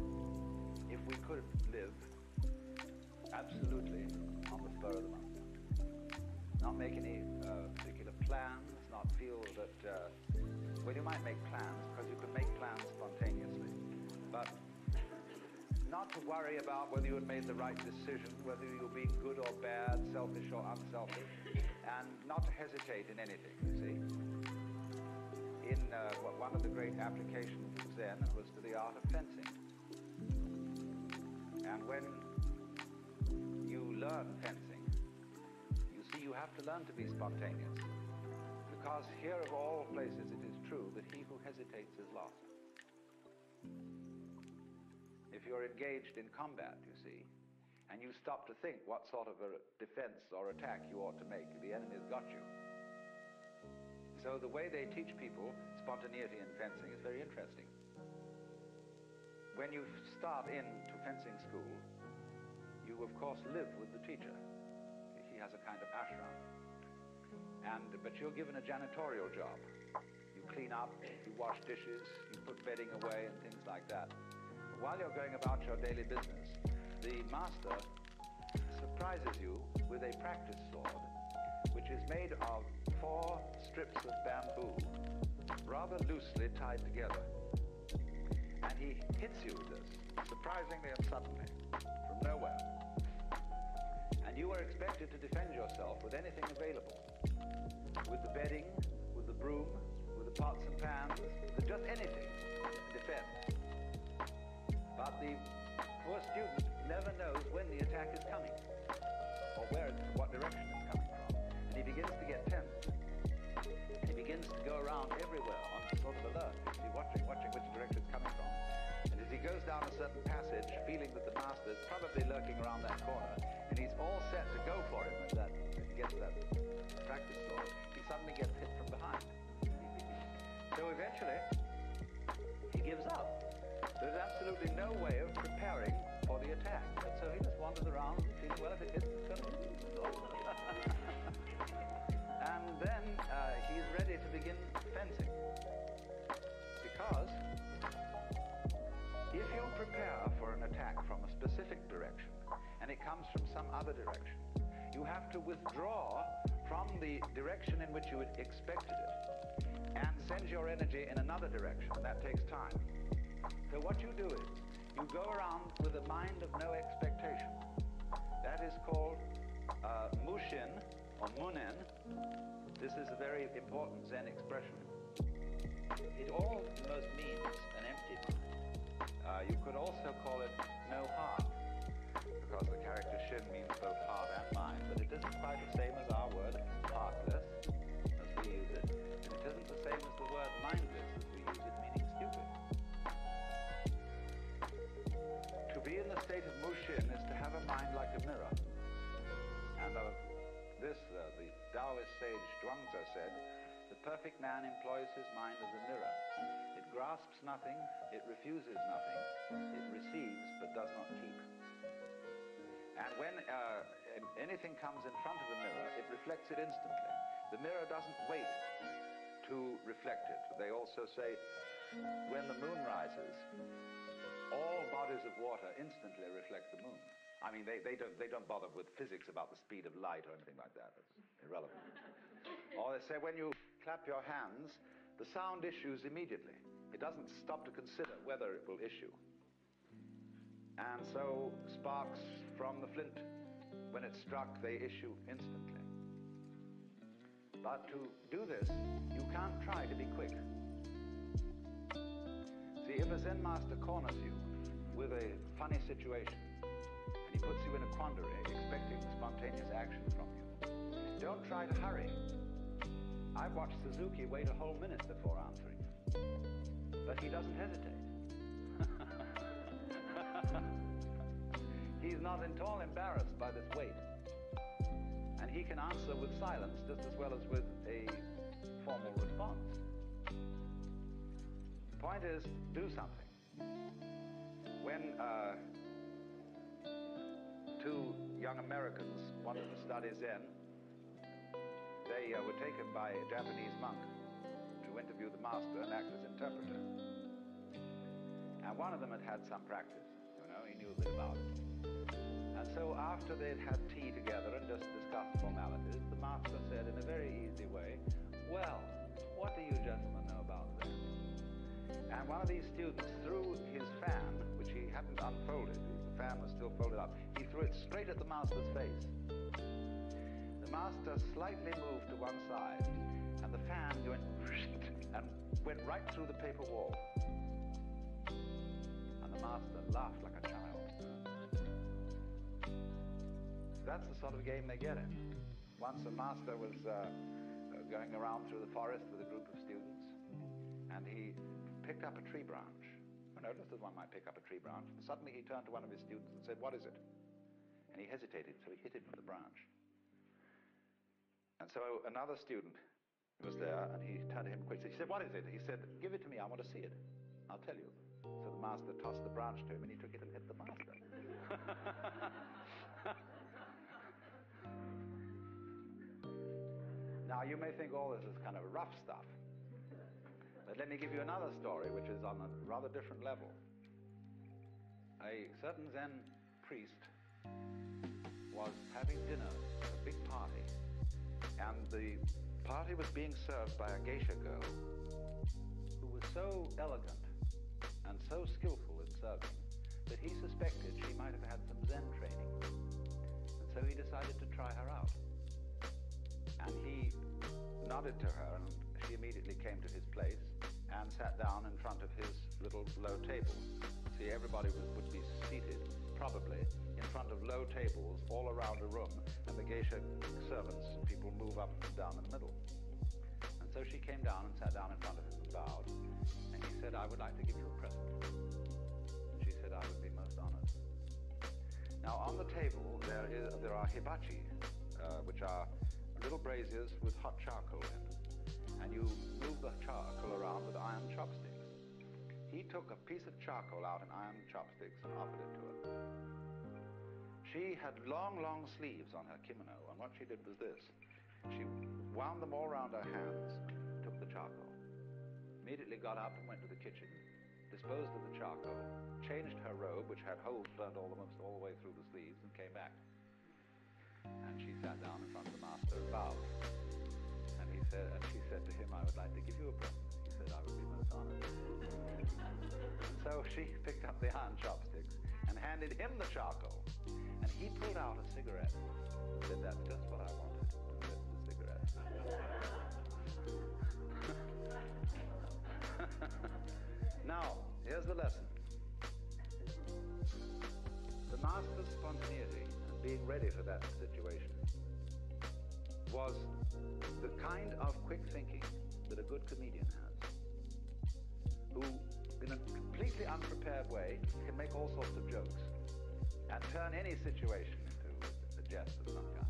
if we could live absolutely on the spur of the moment? Not make any particular plans, not feel that, well, you might make plans because you can make plans spontaneously, but not to worry about whether you had made the right decision, whether you're being good or bad, selfish or unselfish, and not to hesitate in anything, you see. In one of the great applications of Zen was to the art of fencing. And when you learn fencing, you have to learn to be spontaneous, because here of all places it is true that he who hesitates is lost. If you're engaged in combat, you see, and you stop to think what sort of a defense or attack you ought to make, the enemy's got you. So the way they teach people spontaneity in fencing is very interesting. When you start into fencing school, you of course live with the teacher. Has a kind of ashram, but you're given a janitorial job. You clean up, you wash dishes, you put bedding away and things like that. While you're going about your daily business, the master surprises you with a practice sword, which is made of 4 strips of bamboo, rather loosely tied together. And he hits you with this, surprisingly and suddenly, from nowhere. And you are expected to defend yourself with anything available. With the bedding, with the broom, with the pots and pans, with just anything, defend. But the poor student never knows when the attack is coming, or what direction it's coming from. And he begins to get tense. And he begins to go around everywhere on sort of alert, actually watching which direction it's coming from. And as he goes down a certain passage, feeling that the master is probably lurking around that corner, and he's all set to go for it when he gets that practice sword, he suddenly gets hit from behind. So eventually, he gives up. There's absolutely no way of preparing for the attack. And so he just wanders around and feeling, well, if it hits, it's going to hit. And then he's ready to begin fencing. Because if you prepare for an attack from a specific direction, and it comes from some other direction, you have to withdraw from the direction in which you had expected it and send your energy in another direction, and that takes time. So what you do is, you go around with a mind of no expectation. That is called Mushin or Munen. This is a very important Zen expression. It almost means an empty mind. You could also call it no heart, because the character shin means both heart and mind, but it isn't quite the same as our word heartless, as we use it, and it isn't the same as the word mindless, as we use it, meaning stupid. To be in the state of Mushin is to have a mind like a mirror. And of this, the Taoist sage Zhuangzi said, the perfect man employs his mind as a mirror. It grasps nothing, it refuses nothing, it receives but does not keep. And when anything comes in front of the mirror, it reflects it instantly. The mirror doesn't wait to reflect it. They also say, when the moon rises, All bodies of water instantly reflect the moon. I mean, they don't bother with physics about the speed of light or anything like that. It's irrelevant. Or they say when you clap your hands, the sound issues immediately. It doesn't stop to consider whether it will issue. And so sparks from the flint, when it's struck, they issue instantly. But to do this, you can't try to be quick. See, if a Zen master corners you with a funny situation, and he puts you in a quandary expecting spontaneous action from you, don't try to hurry. I've watched Suzuki wait a whole minute before answering, but he doesn't hesitate. He's not at all embarrassed by this wait, and he can answer with silence just as well as with a formal response. The point is, do something. When two young Americans wanted to study Zen, they were taken by a Japanese monk to interview the master and act as interpreter. And one of them had had some practice, you know, he knew a bit about it. And so after they'd had tea together and just discussed formalities, the master said in a very easy way, "Well, what do you gentlemen know about Zen?" And one of these students threw his fan, which he hadn't unfolded, the fan was still folded up, he threw it straight at the master's face. The master slightly moved to one side, and the fan went and went right through the paper wall. And the master laughed like a child. That's the sort of game they get in. Once a master was going around through the forest with a group of students, and he picked up a tree branch. Oh no, just as one might pick up a tree branch. And suddenly he turned to one of his students and said, "What is it?" And he hesitated, so he hit him with the branch. And so another student was there, and he turned to him quickly. He said, "What is it?" He said, "Give it to me, I want to see it. I'll tell you." So the master tossed the branch to him, and he took it and hit the master. Now, you may think all this is kind of rough stuff, but let me give you another story, which is on a rather different level. A certain Zen priest was having dinner at a big party, and the party was being served by a geisha girl who was so elegant and so skillful in serving that he suspected she might have had some Zen training. And so he decided to try her out. And he nodded to her, and she immediately came to his place and sat down in front of his little low table. See, everybody would be seated, probably, in front of low tables all around a room, and the geisha servants and people move up and down in the middle. And so she came down and sat down in front of him and bowed, and he said, "I would like to give you a present." She said, "I would be most honored." Now, on the table, there are hibachi, which are little braziers with hot charcoal in them, and you move the charcoal around with iron chopsticks. He took a piece of charcoal out in iron chopsticks and offered it to her. She had long, long sleeves on her kimono, and what she did was this. She wound them all around her hands, took the charcoal, immediately got up and went to the kitchen, disposed of the charcoal, changed her robe, which had holes burnt almost all the way through the sleeves, and came back. And she sat down in front of the master and bowed. And she said to him, "I would like to give you a present." He said, "I would be most honored." So she picked up the iron chopsticks and handed him the charcoal. And he pulled out a cigarette and said, "That's just what I wanted. That's a cigarette." Now, here's the lesson. The master's spontaneity and being ready for that situation was the kind of quick thinking that a good comedian has, who, in a completely unprepared way, can make all sorts of jokes and turn any situation into a jest of some kind.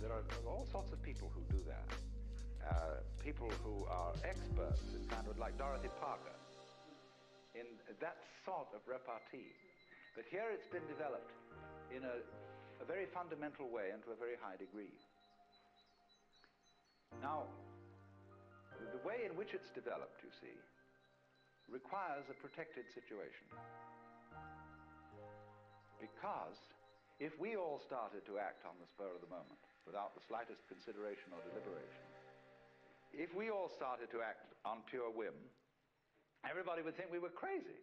There are all sorts of people who do that. People who are experts in kind of, like Dorothy Parker, in that sort of repartee. But here it's been developed in a very fundamental way and to a very high degree. Now, the way in which it's developed, you see, requires a protected situation. Because if we all started to act on the spur of the moment, without the slightest consideration or deliberation, if we all started to act on pure whim, everybody would think we were crazy.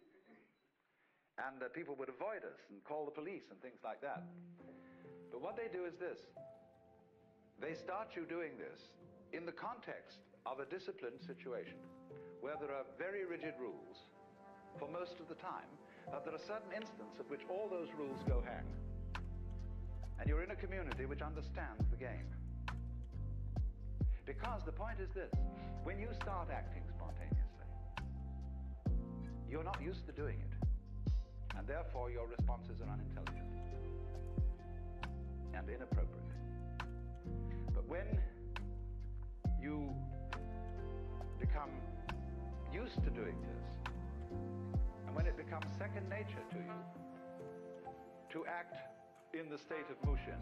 And people would avoid us and call the police and things like that. But what they do is this. They start you doing this in the context of a disciplined situation where there are very rigid rules for most of the time, but there are certain instances at which all those rules go hang. And you're in a community which understands the game. Because the point is this, when you start acting spontaneously, you're not used to doing it, and therefore your responses are unintelligent and inappropriate. But when you become used to doing this, and when it becomes second nature to you, to act in the state of Mushin,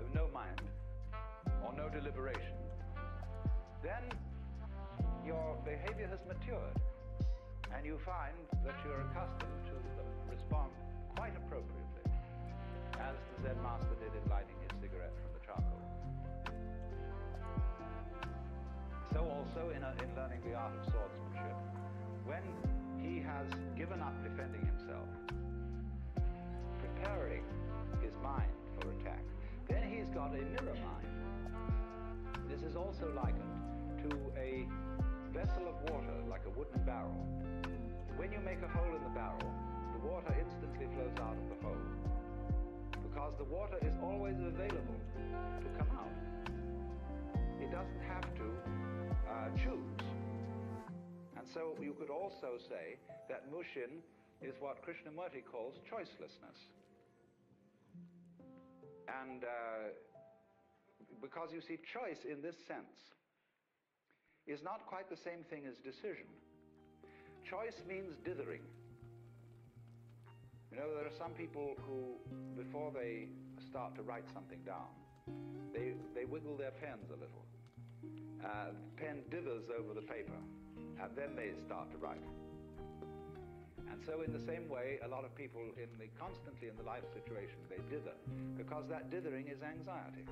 of no mind, or no deliberation, then your behavior has matured, and you find that you're accustomed to respond quite appropriately, as the Zen master did in lighting his cigarette from the charcoal. So also in learning the art of swordsmanship, when he has given up defending himself, preparing his mind for attack, then he's got a mirror mind. This is also likened to a vessel of water, like a wooden barrel. When you make a hole in the barrel, the water instantly flows out of the hole, because the water is always available to come out. It doesn't have to choose. And so you could also say that Mushin is what Krishnamurti calls choicelessness. And because you see, choice in this sense is not quite the same thing as decision. Choice means dithering. You know, there are some people who, before they start to write something down, they wiggle their pens a little. The pen dithers over the paper, and then they start to write. And so in the same way, a lot of people constantly in the life situation, they dither, because that dithering is anxiety.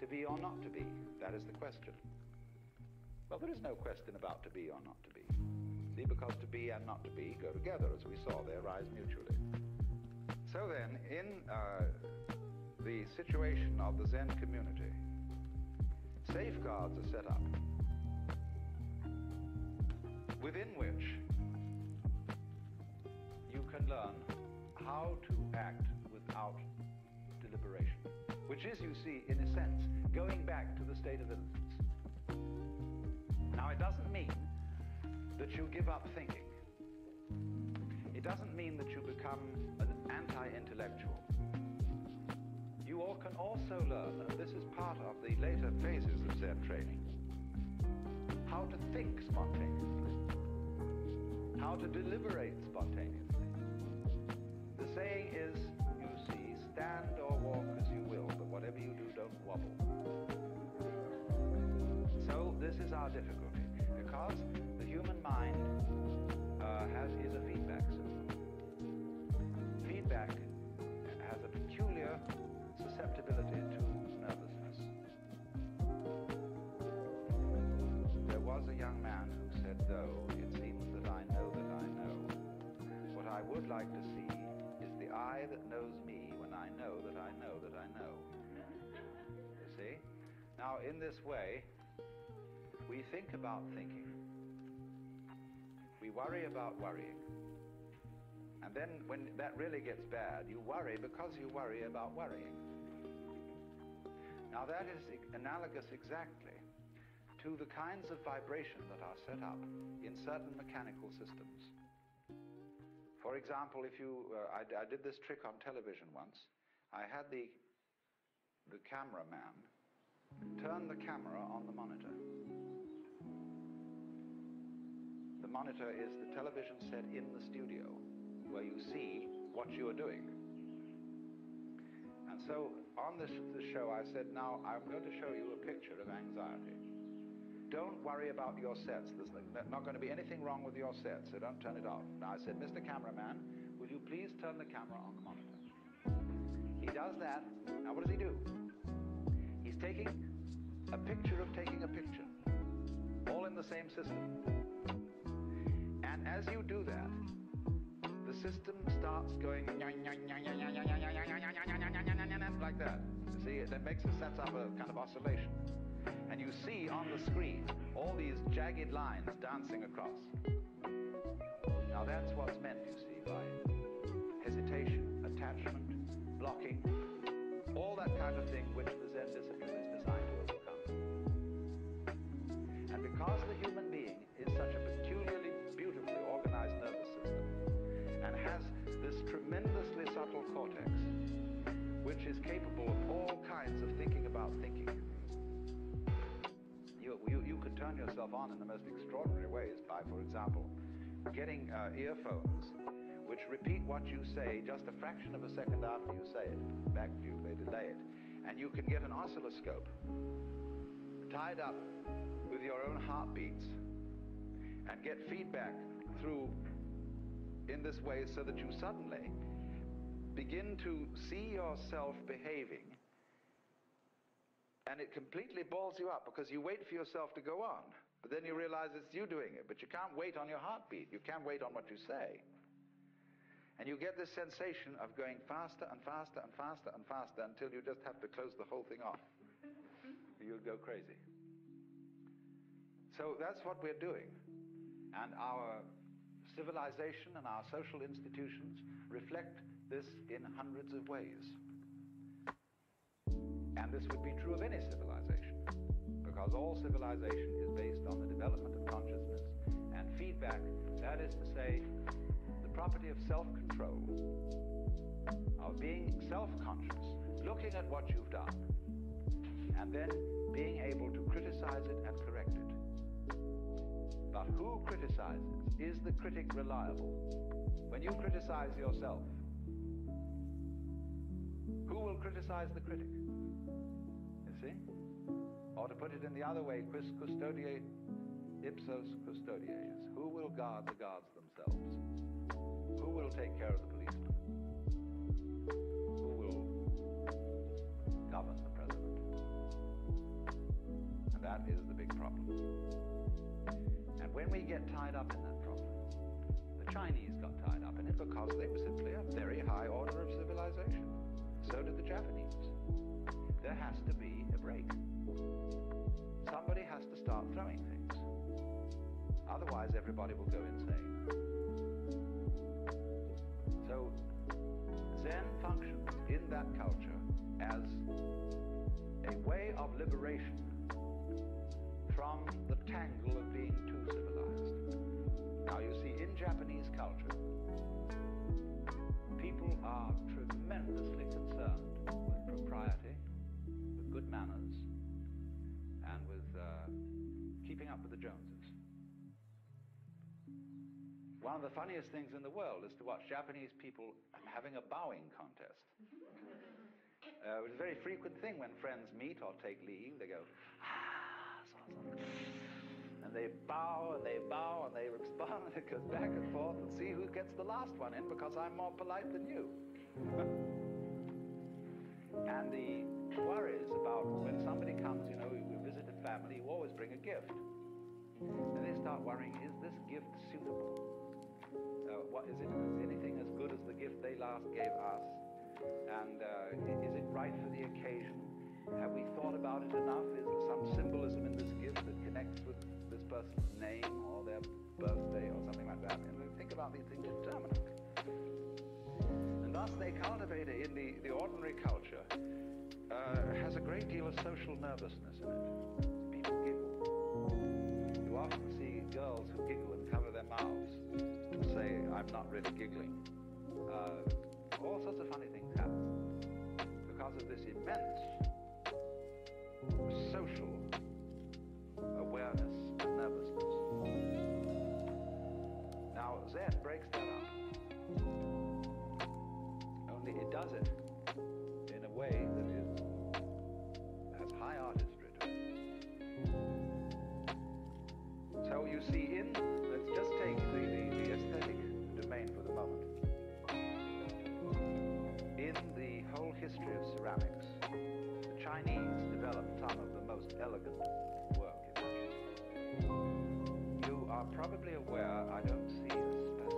To be or not to be, that is the question. Well, there is no question about to be or not to be. See, because to be and not to be go together, as we saw, they arise mutually. So then, in the situation of the Zen community, safeguards are set up, within which you can learn how to act without deliberation. Which is, you see, in a sense, going back to the state of innocence. Now, it doesn't mean that you give up thinking. It doesn't mean that you become an anti-intellectual. You all can also learn, and this is part of the later phases of Zen training, how to think spontaneously, how to deliberate spontaneously. The saying is, you see, stand or walk as you will, but whatever you do, don't wobble. So this is our difficulty, because the human mind is a feedback system. Feedback has a peculiar susceptibility to nervousness. There was a young man who said, though, it seems that I know, what I would like to see is the eye that knows me when I know. You see? Now, in this way, we think about thinking. We worry about worrying. And then when that really gets bad, you worry because you worry about worrying. Now, that is analogous exactly to the kinds of vibration that are set up in certain mechanical systems. For example, if you, I did this trick on television once. I had the cameraman turn the camera on the monitor. The monitor is the television set in the studio where you see what you are doing. And so on this show I said, now I'm going to show you a picture of anxiety. Don't worry about your sets. There's not going to be anything wrong with your set, so don't turn it off. Now I said, Mr. Cameraman, will you please turn the camera on the monitor? He does that. Now what does he do? He's taking a picture of taking a picture, all in the same system. And as you do that, the system starts going like that. You see, it makes it sets up a kind of oscillation. And you see on the screen all these jagged lines dancing across. Now that's what's meant, you see, by hesitation, attachment, blocking, all that kind of thing which the Zen discipline is designed to overcome. And because the human being is such a peculiarly beautifully organized nervous system and has this tremendously subtle cortex, which is capable of all kinds of thinking about thinking, you could turn yourself on in the most extraordinary ways by, for example, getting earphones which repeat what you say just a fraction of a second after you say it. Back to you, they delay it. And you can get an oscilloscope tied up with your own heartbeats and get feedback through in this way so that you suddenly begin to see yourself behaving. And it completely balls you up because you wait for yourself to go on, but then you realize it's you doing it, but you can't wait on your heartbeat, you can't wait on what you say. And you get this sensation of going faster and faster and faster and faster until you just have to close the whole thing off. You'll go crazy. So that's what we're doing. And our civilization and our social institutions reflect this in hundreds of ways. And this would be true of any civilization, because all civilization is based on the development of consciousness and feedback, that is to say, the property of self-control, of being self-conscious, looking at what you've done, and then being able to criticize it and correct it. But who criticizes? Is the critic reliable? When you criticize yourself, who will criticize the critic? See? Or to put it in the other way, quis custodiet ipsos custodies. Who will guard the guards themselves? Who will take care of the policeman? Who will govern the president? And that is the big problem. And when we get tied up in that problem, the Chinese got tied up in it because they were simply a very high order of civilization. So did the Japanese. There has to be a break. Somebody has to start throwing things. Otherwise, everybody will go insane. So, Zen functions in that culture as a way of liberation from the tangle of being too civilized. Now, you see, in Japanese culture, people are tremendously concerned with propriety, good manners, and with keeping up with the Joneses. One of the funniest things in the world is to watch Japanese people having a bowing contest. It's a very frequent thing when friends meet or take leave. They go, ah, and they bow, and they bow, and they respond, and it goes back and forth, and see who gets the last one in, because I'm more polite than you. And the worries about when somebody comes, you know, you visit a family, you always bring a gift. And they start worrying, is this gift suitable? What is it? Is anything as good as the gift they last gave us? And is it right for the occasion? Have we thought about it enough? Is there some symbolism in this gift that connects with this person's name or their birthday or something like that? And they think about these things determinately. Thus, they cultivate in the ordinary culture has a great deal of social nervousness in it. People giggle. You often see girls who giggle and cover their mouths and say, I'm not really giggling. All sorts of funny things happen because of this immense social awareness and nervousness. Now, Zen breaks that up. It does it in a way that has high artistry to it. elegant work in Mushin. You are probably aware, I don't see a specimen,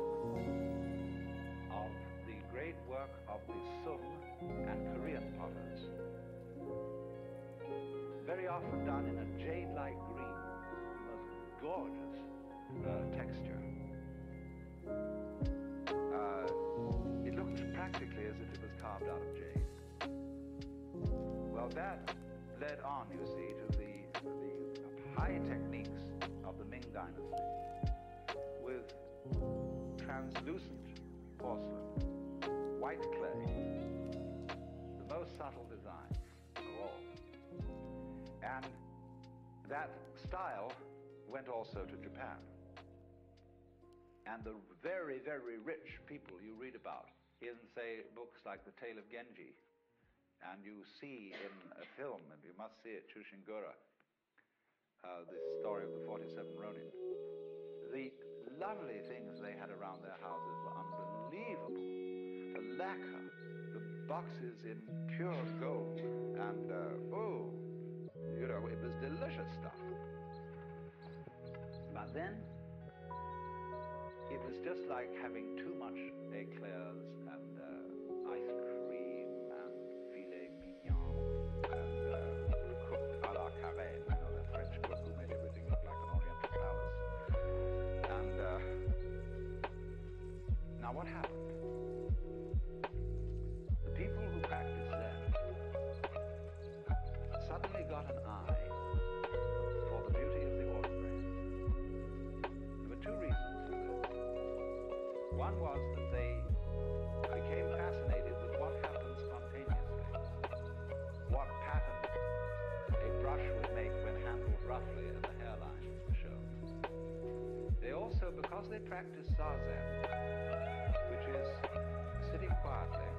of the great work of the Sung and Korean potters. Very often done in a jade-like green, the most gorgeous texture. It looked practically as if it was carved out of jade. Well, that led on, you see, to the high techniques of the Ming dynasty with translucent porcelain, white clay, the most subtle design of all. And that style went also to Japan. And the very, very rich people you read about in, say, books like The Tale of Genji, and you see in a film, and you must see it, Chushingura, the story of the 47 Ronin. The lovely things they had around their houses were unbelievable. The lacquer, the boxes in pure gold, and, you know, it was delicious stuff. But then, it was just like having too much eclairs and ice cream and filet mignon and cooked à la Carême, you know, the French cook who made everything look like an oriental palace. And now what happened? The people who practiced Zen suddenly got an eye for the beauty of the ordinary. There were two reasons. One was that they became fascinated with what happens spontaneously, what pattern a brush would make when handled roughly and the hairline was shown. They also, because they practiced Zazen, which is sitting quietly,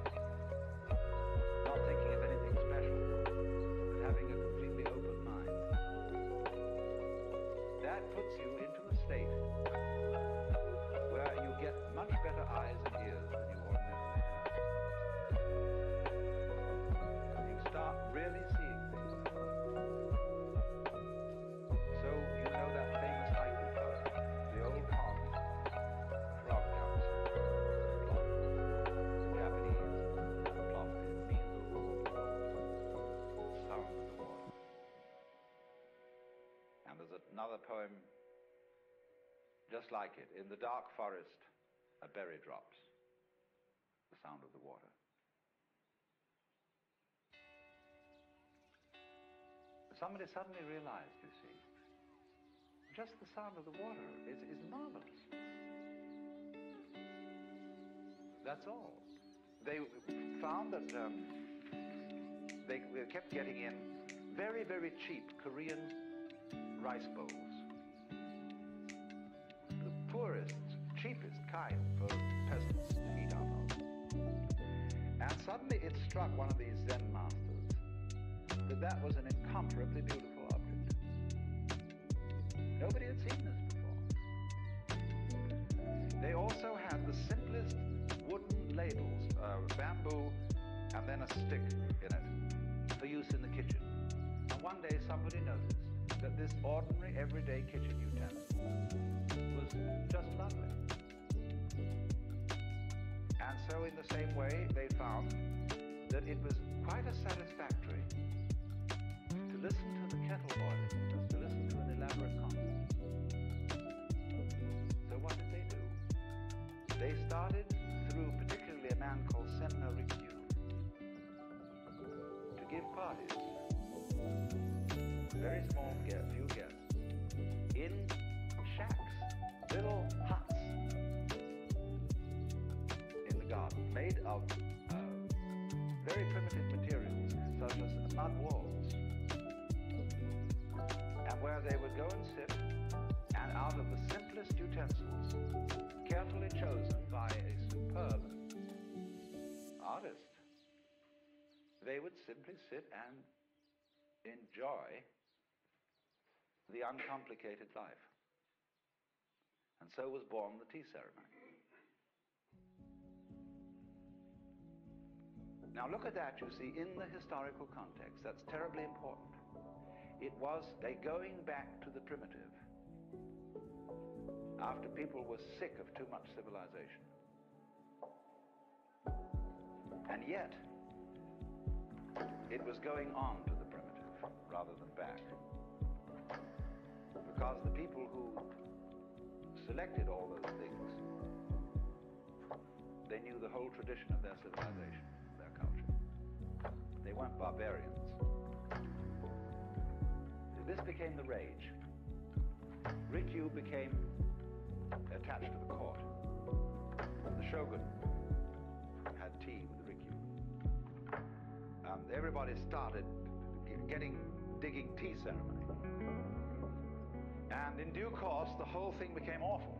not thinking of anything special, but having a completely open mind, that puts you into a state get much better eyes and ears than you ordinarily have. You start really seeing things. So you know that famous haiku poem, the old poem, frog jumps, plop. In Japanese, plop means the roll of the water, sound of the water. And there's another poem just like it, in the dark forest, a berry drops, the sound of the water. Somebody suddenly realized, you see, just the sound of the water is marvelous. That's all. They found that they kept getting in very, very cheap Korean rice bowls. Poorest, cheapest kind for peasants to eat out of. And suddenly it struck one of these Zen masters that that was an incomparably beautiful object. Nobody had seen this before. They also had the simplest wooden ladles, bamboo, and then a stick in it for use in the kitchen. And one day somebody noticed that this ordinary, everyday kitchen utensil was just lovely. And so in the same way, they found that it was quite as satisfactory to listen to the kettle boiling, to listen to an elaborate concert. So what did they do? They started through particularly a man called Sen no Rikyu to give parties, very small guests, few guests, in shacks, little huts in the garden, made of very primitive materials, such as mud walls, and where they would go and sit, and out of the simplest utensils, carefully chosen by a superb artist, they would simply sit and enjoy the uncomplicated life. And so was born the tea ceremony. Now look at that, you see, in the historical context. That's terribly important. It was a going back to the primitive after people were sick of too much civilization. And yet, it was going on to the primitive rather than back. Because the people who selected all those things, they knew the whole tradition of their civilization, their culture. They weren't barbarians. This became the rage. Rikyu became attached to the court. The shogun had tea with the Rikyu. Everybody started digging tea ceremony. And in due course, the whole thing became awful.